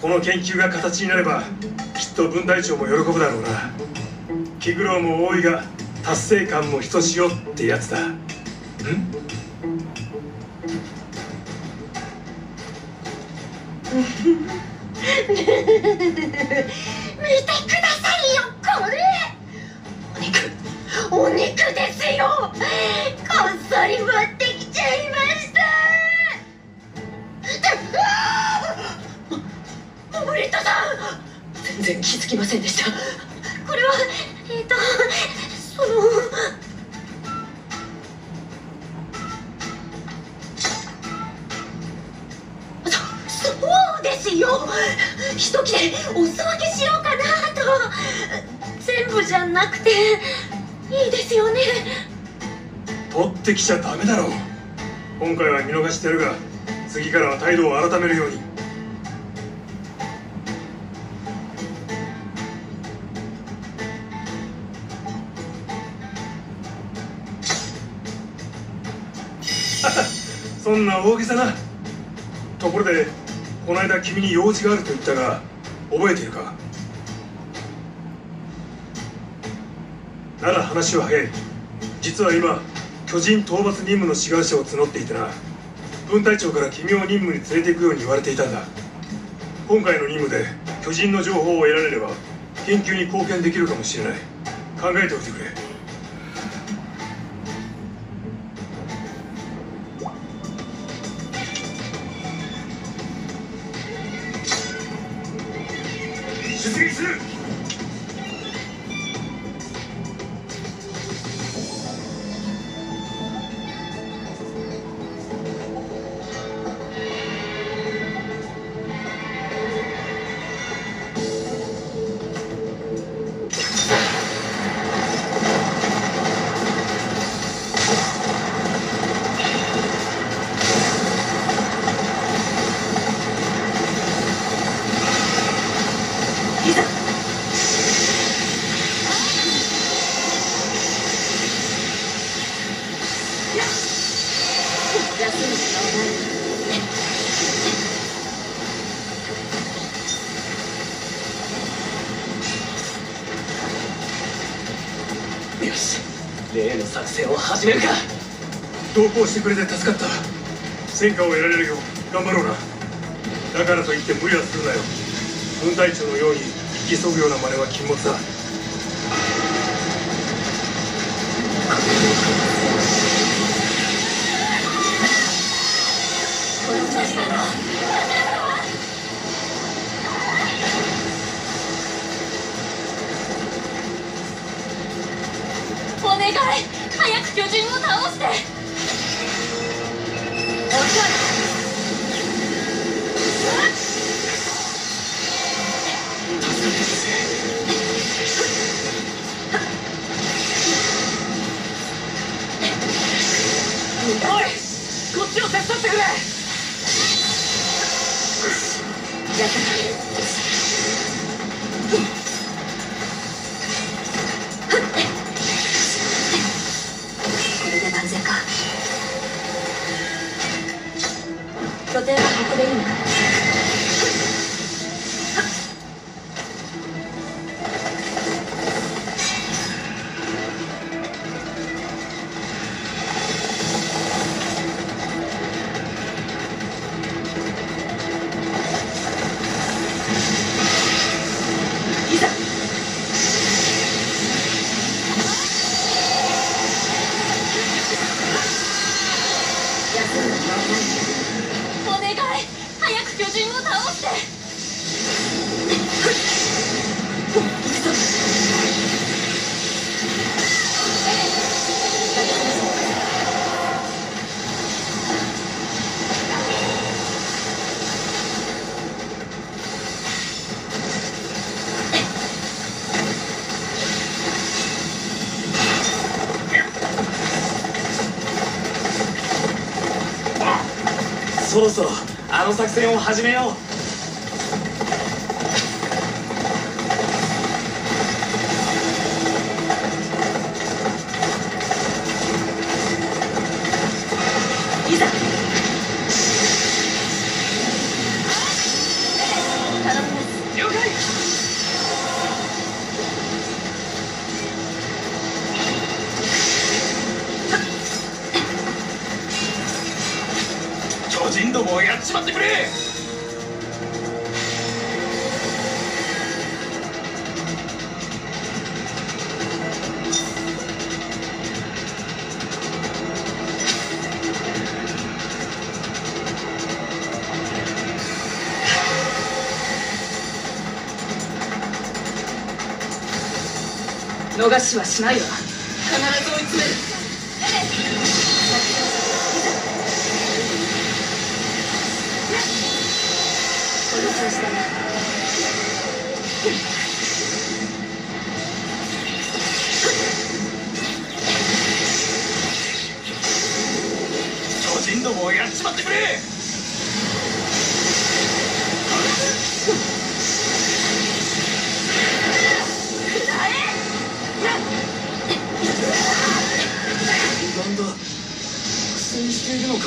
この研究が形になればきっと分隊長も喜ぶだろうな。気苦労も多いが達成感もひとしおってやつだ。ん？見てくださいよ、これお肉ですよ。こっそり持ってきちゃいました。あ、モブリットさん、全然気づきませんでした。これはそのそうですよ。一切れお裾分けしようかなと。全部じゃなくていいですよね。取ってきちゃダメだろう。今回は見逃してやるが、次からは態度を改めるように。そんな大げさな。ところでこの間君に用事があると言ったが覚えているか。なら話は早い。実は今巨人討伐任務の志願者を募っていてな、分隊長から君を任務に連れていくように言われていたんだ。今回の任務で巨人の情報を得られれば研究に貢献できるかもしれない。考えておいてくれ。出撃する。作戦を始めるか。同行してくれて助かった。戦果を得られるよう頑張ろうな。だからといって無理はするなよ。分隊長のように引き急ぐような真似は禁物だ。お願い、早く巨人を倒して。おい、こっちを手伝ってくれ。拠点はここでいいのか。いざ。休むのはないんだ。巨人を倒して。そろそろあの作戦を始めよう。いざ。頼みます。了解。巨人どもをやっちまってくれ。逃しはしないわ。必ず追い詰める。この調子だな。巨人どもをやっちまってくれ。なんだ、苦戦しているのか。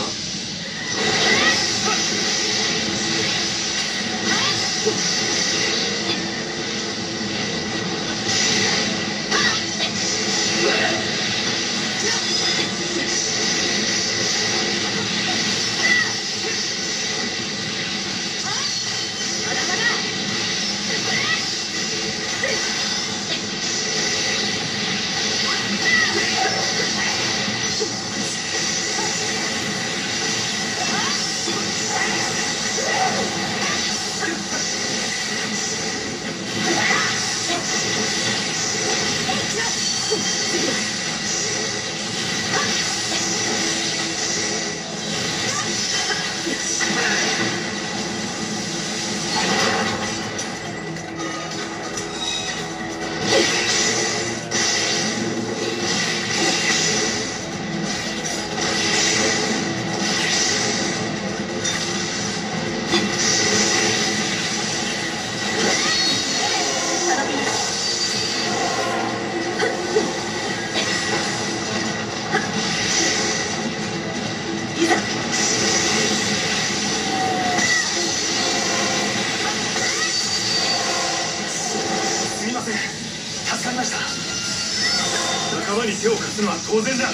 当然だ。まさか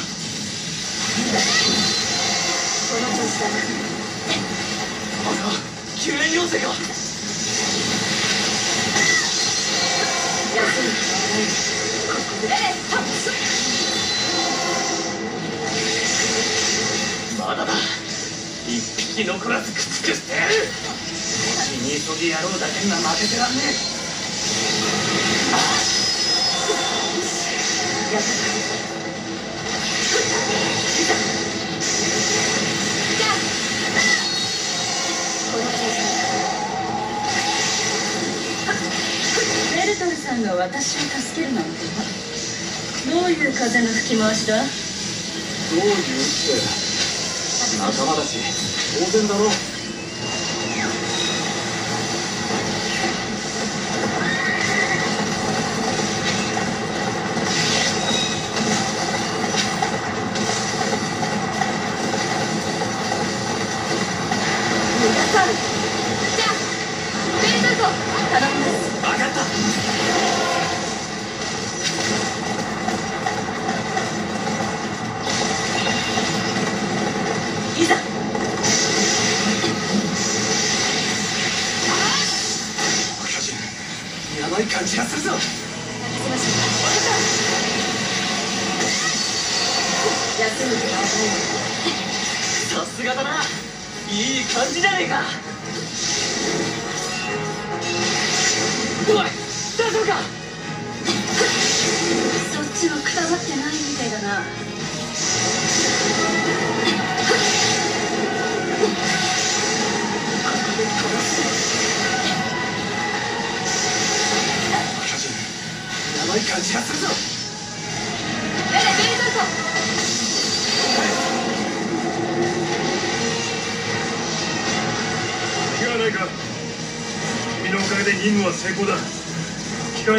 救援要請が。まだだ。一匹残らずくっつくしてやる。死に急ぎ野郎だけが負けてらんねえ。やっベルトルさんが私を助けるなんてどういう風の吹き回しだ。どういうって仲間だし当然だろう。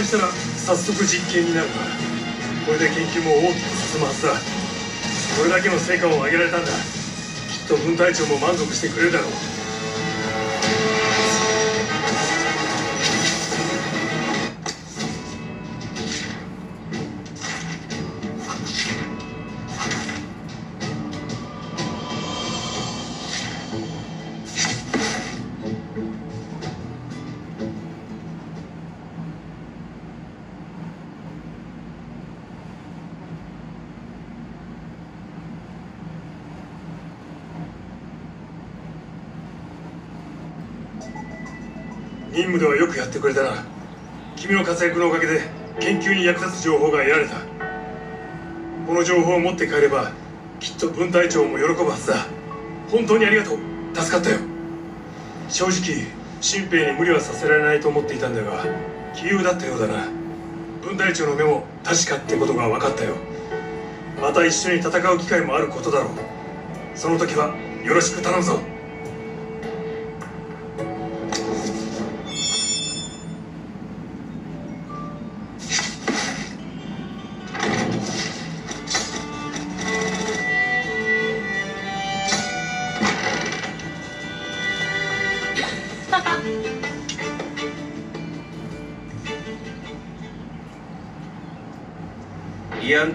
したら早速実験になるな。これで研究も大きく進むはずだ。これだけの成果を上げられたんだ。きっと分隊長も満足してくれるだろう。任務ではよくやってくれたな。君の活躍のおかげで研究に役立つ情報が得られた。この情報を持って帰ればきっと分隊長も喜ぶはずだ。本当にありがとう。助かったよ。正直新兵に無理はさせられないと思っていたんだが杞憂だったようだな。分隊長の目も確かってことが分かったよ。また一緒に戦う機会もあることだろう。その時はよろしく頼むぞ。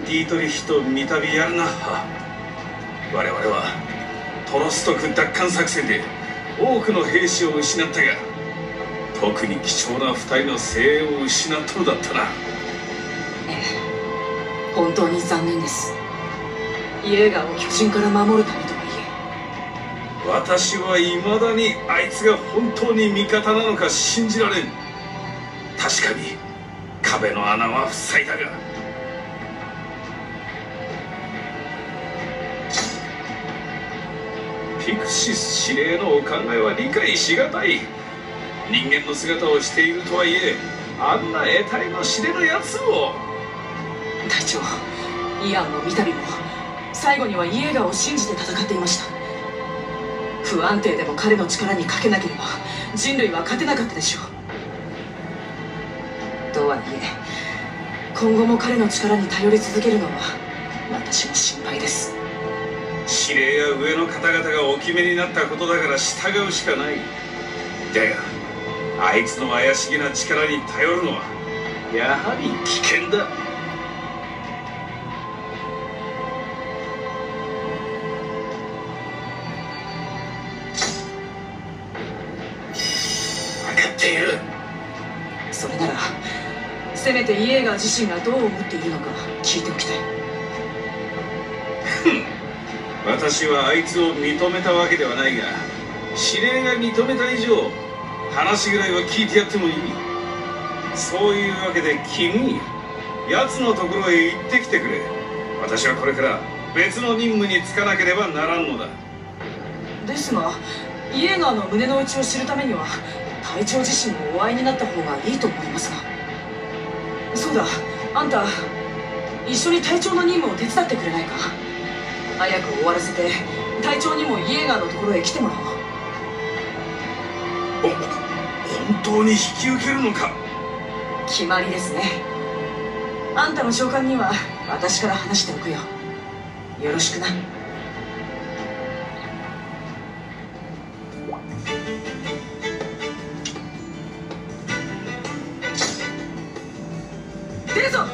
ティートリヒと三度やるな。我々はトロストク奪還作戦で多くの兵士を失ったが特に貴重な2人の精鋭を失ったのだったな。ええ、本当に残念です。イエーガーを巨人から守るためとはいえ私はいまだにあいつが本当に味方なのか信じられん。確かに壁の穴は塞いだがピクシス司令のお考えは理解しがたい。人間の姿をしているとはいえあんな得体の知れぬやつを。隊長、イアンも三度も最後にはイエーガーを信じて戦っていました。不安定でも彼の力にかけなければ人類は勝てなかったでしょう。とはいえ今後も彼の力に頼り続けるのは私も心配です。司令や上の方々がお決めになったことだから従うしかない。だがあいつの怪しげな力に頼るのはやはり危険だ。っている。それならせめてイエーガー自身がどう思っているのか聞いておきたい。私はあいつを認めたわけではないが、指令が認めた以上話ぐらいは聞いてやってもいい。そういうわけで君、奴のところへ行ってきてくれ。私はこれから別の任務に就かなければならんのだ。ですがイエーガーの胸の内を知るためには隊長自身もお会いになった方がいいと思いますが。そうだ、あんた一緒に隊長の任務を手伝ってくれないか。早く終わらせて隊長にもイエーガーのところへ来てもらおう。本当に引き受けるのか。決まりですね。あんたの召喚には私から話しておくよ。よろしくな。出るぞ。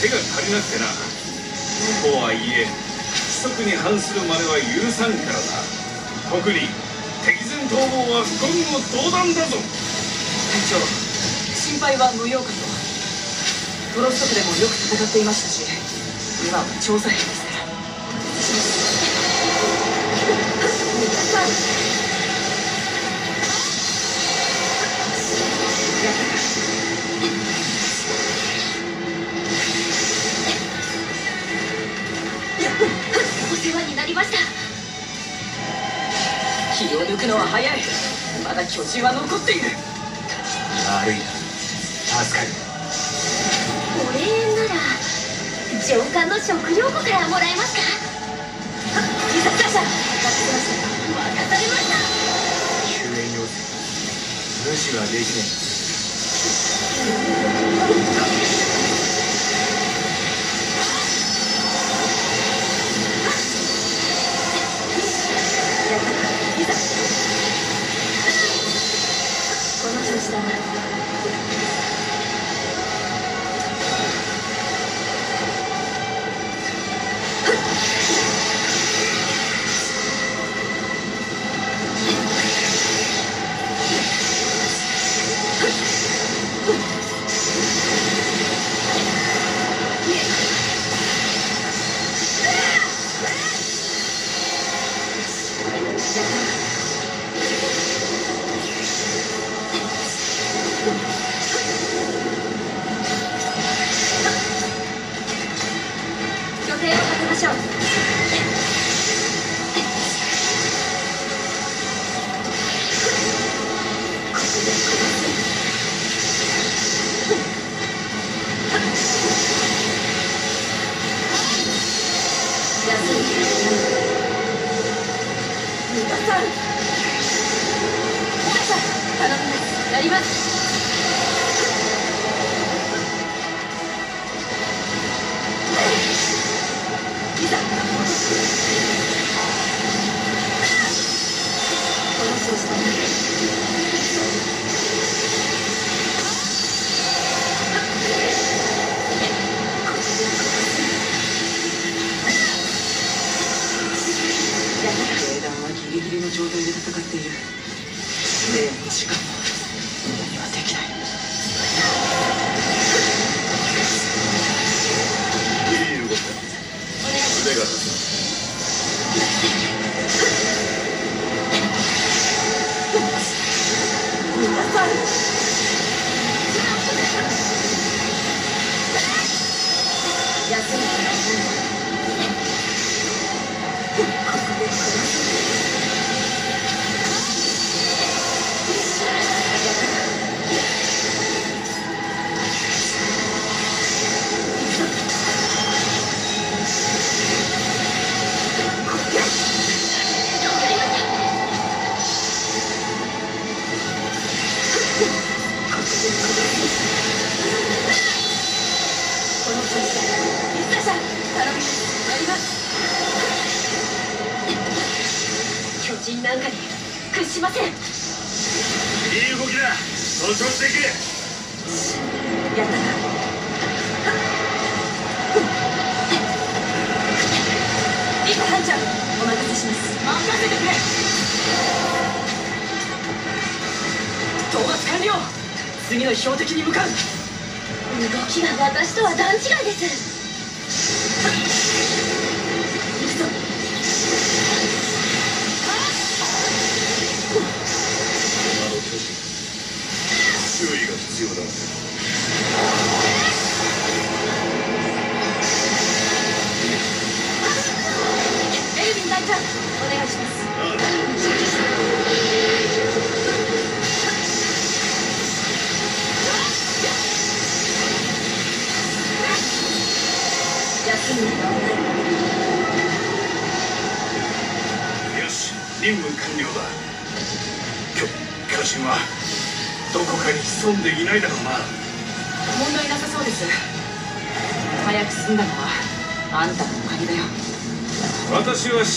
手が足りなくてな。とはいえ規則に反するまでは許さんからな。特に敵前逃亡は言語道断だぞ。隊長、心配は無用かと。トロストクでもよく戦っていましたし、今は調査兵ですから。お世話になりました。気を抜くのは早い。まだ巨人は残っている。悪いな、助かる。お礼なら上官の食料庫からもらえますか。自殺者任されました。救援要請無視はできない。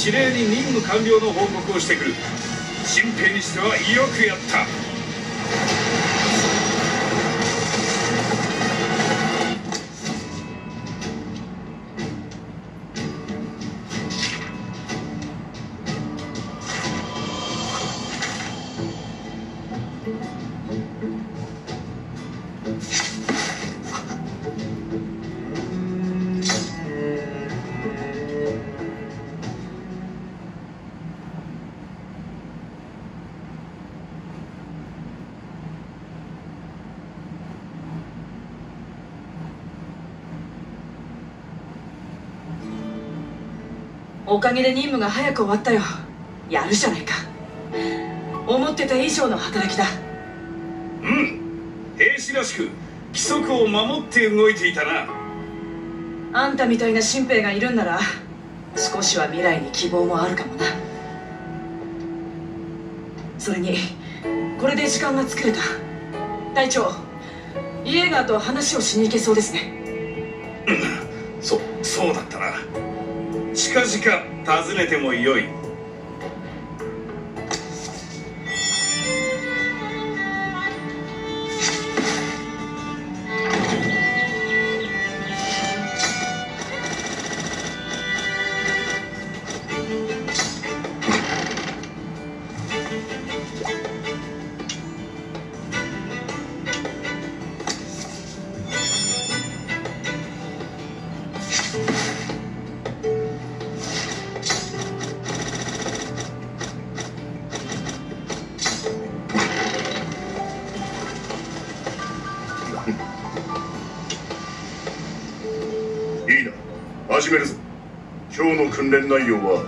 指令に任務完了の報告をしてくる。新兵にしてはよくやった。おかげで任務が早く終わったよ。やるじゃないか。思ってた以上の働きだ。うん、兵士らしく規則を守って動いていたな。あんたみたいな新兵がいるんなら少しは未来に希望もあるかもな。それにこれで時間が作れた。隊長、イエーガーと話をしに行けそうですね。うん、そうだったな。近々訪ねてもよい。訓練内容は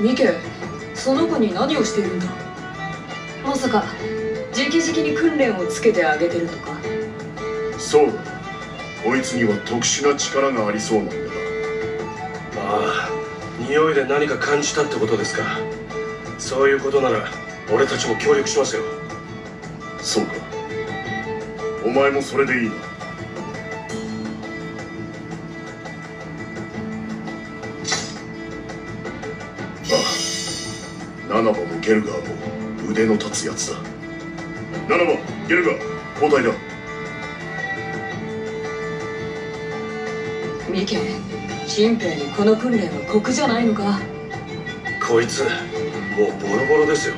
ミケ、その子に何をしているんだ。まさか直々に訓練をつけてあげてるとか。そうだ、こいつには特殊な力がありそうなんだ。ああ、匂いで何か感じたってことですか。そういうことなら俺たちも協力しますよ。そうか、お前もそれでいいな。ああ、ナナバもゲルガーも腕の立つやつだ。ナナバ、ゲルガー、交代だ。ミケ、新兵にこの訓練は酷じゃないのか。こいつ、もうボロボロですよ。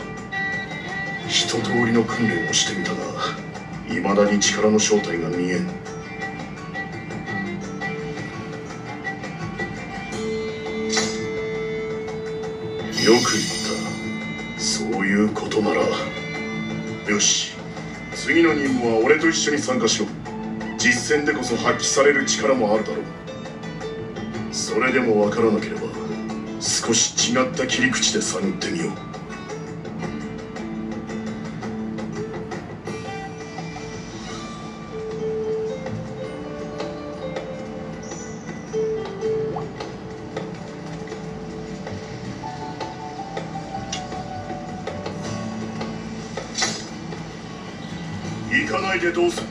一通りの訓練をしてみたが、いまだに力の正体が見えん。よく言っそういうことならよし、次の任務は俺と一緒に参加しろ。実戦でこそ発揮される力もあるだろう。それでも分からなければ少し違った切り口で探ってみよう。行かないでどうする。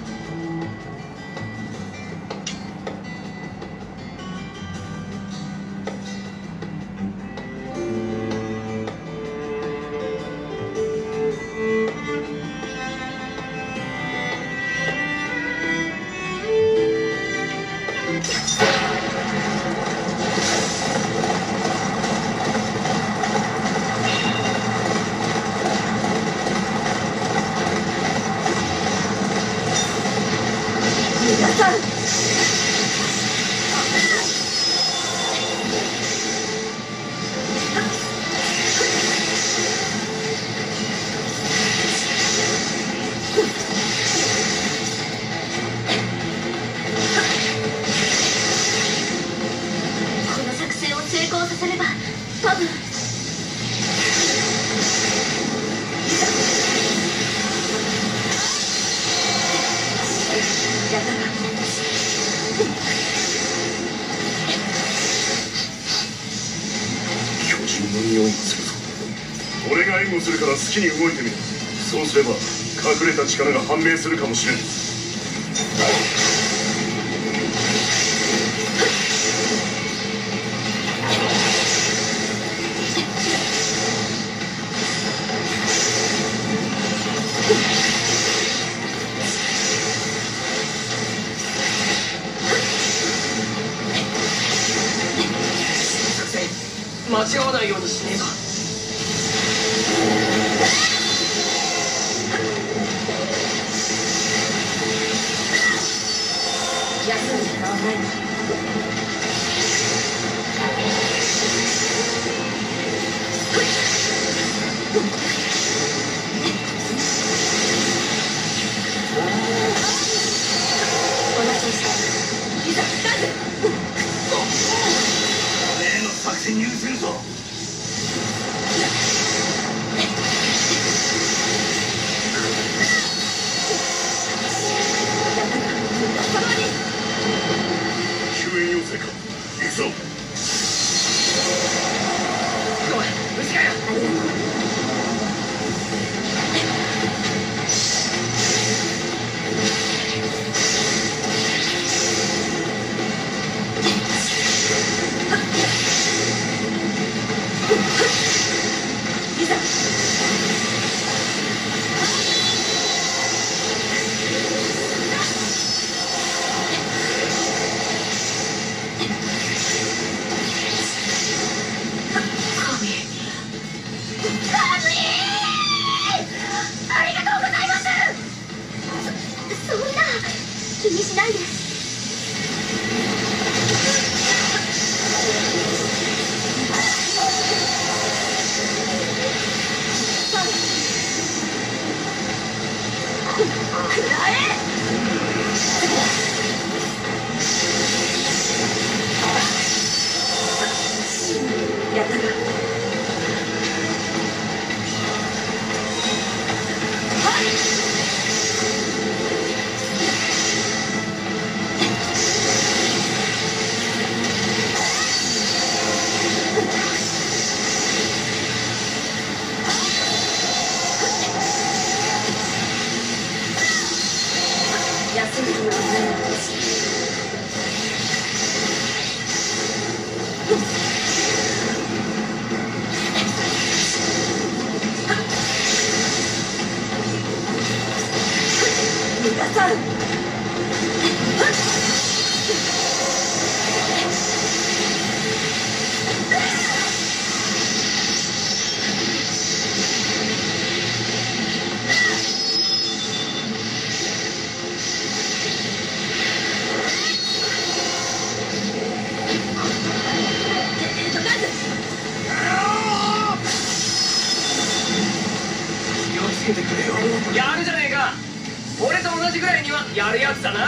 するから好きに動いてみる。そうすれば隠れた力が判明するかもしれない。間違わないようにしねえば。助けてくれよ。やるじゃねえか。俺と同じぐらいにはやるやつだな。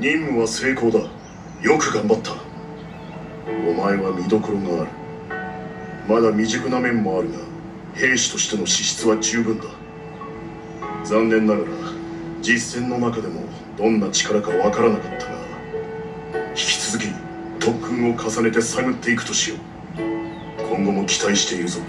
任務は成功だ。よく頑張った。お前は見どころがある。まだ未熟な面もあるが、兵士としての資質は十分だ。残念ながら実戦の中でもどんな力かわからなかったが、引き続き特訓を重ねて探っていくとしよう。今後も期待しているぞ。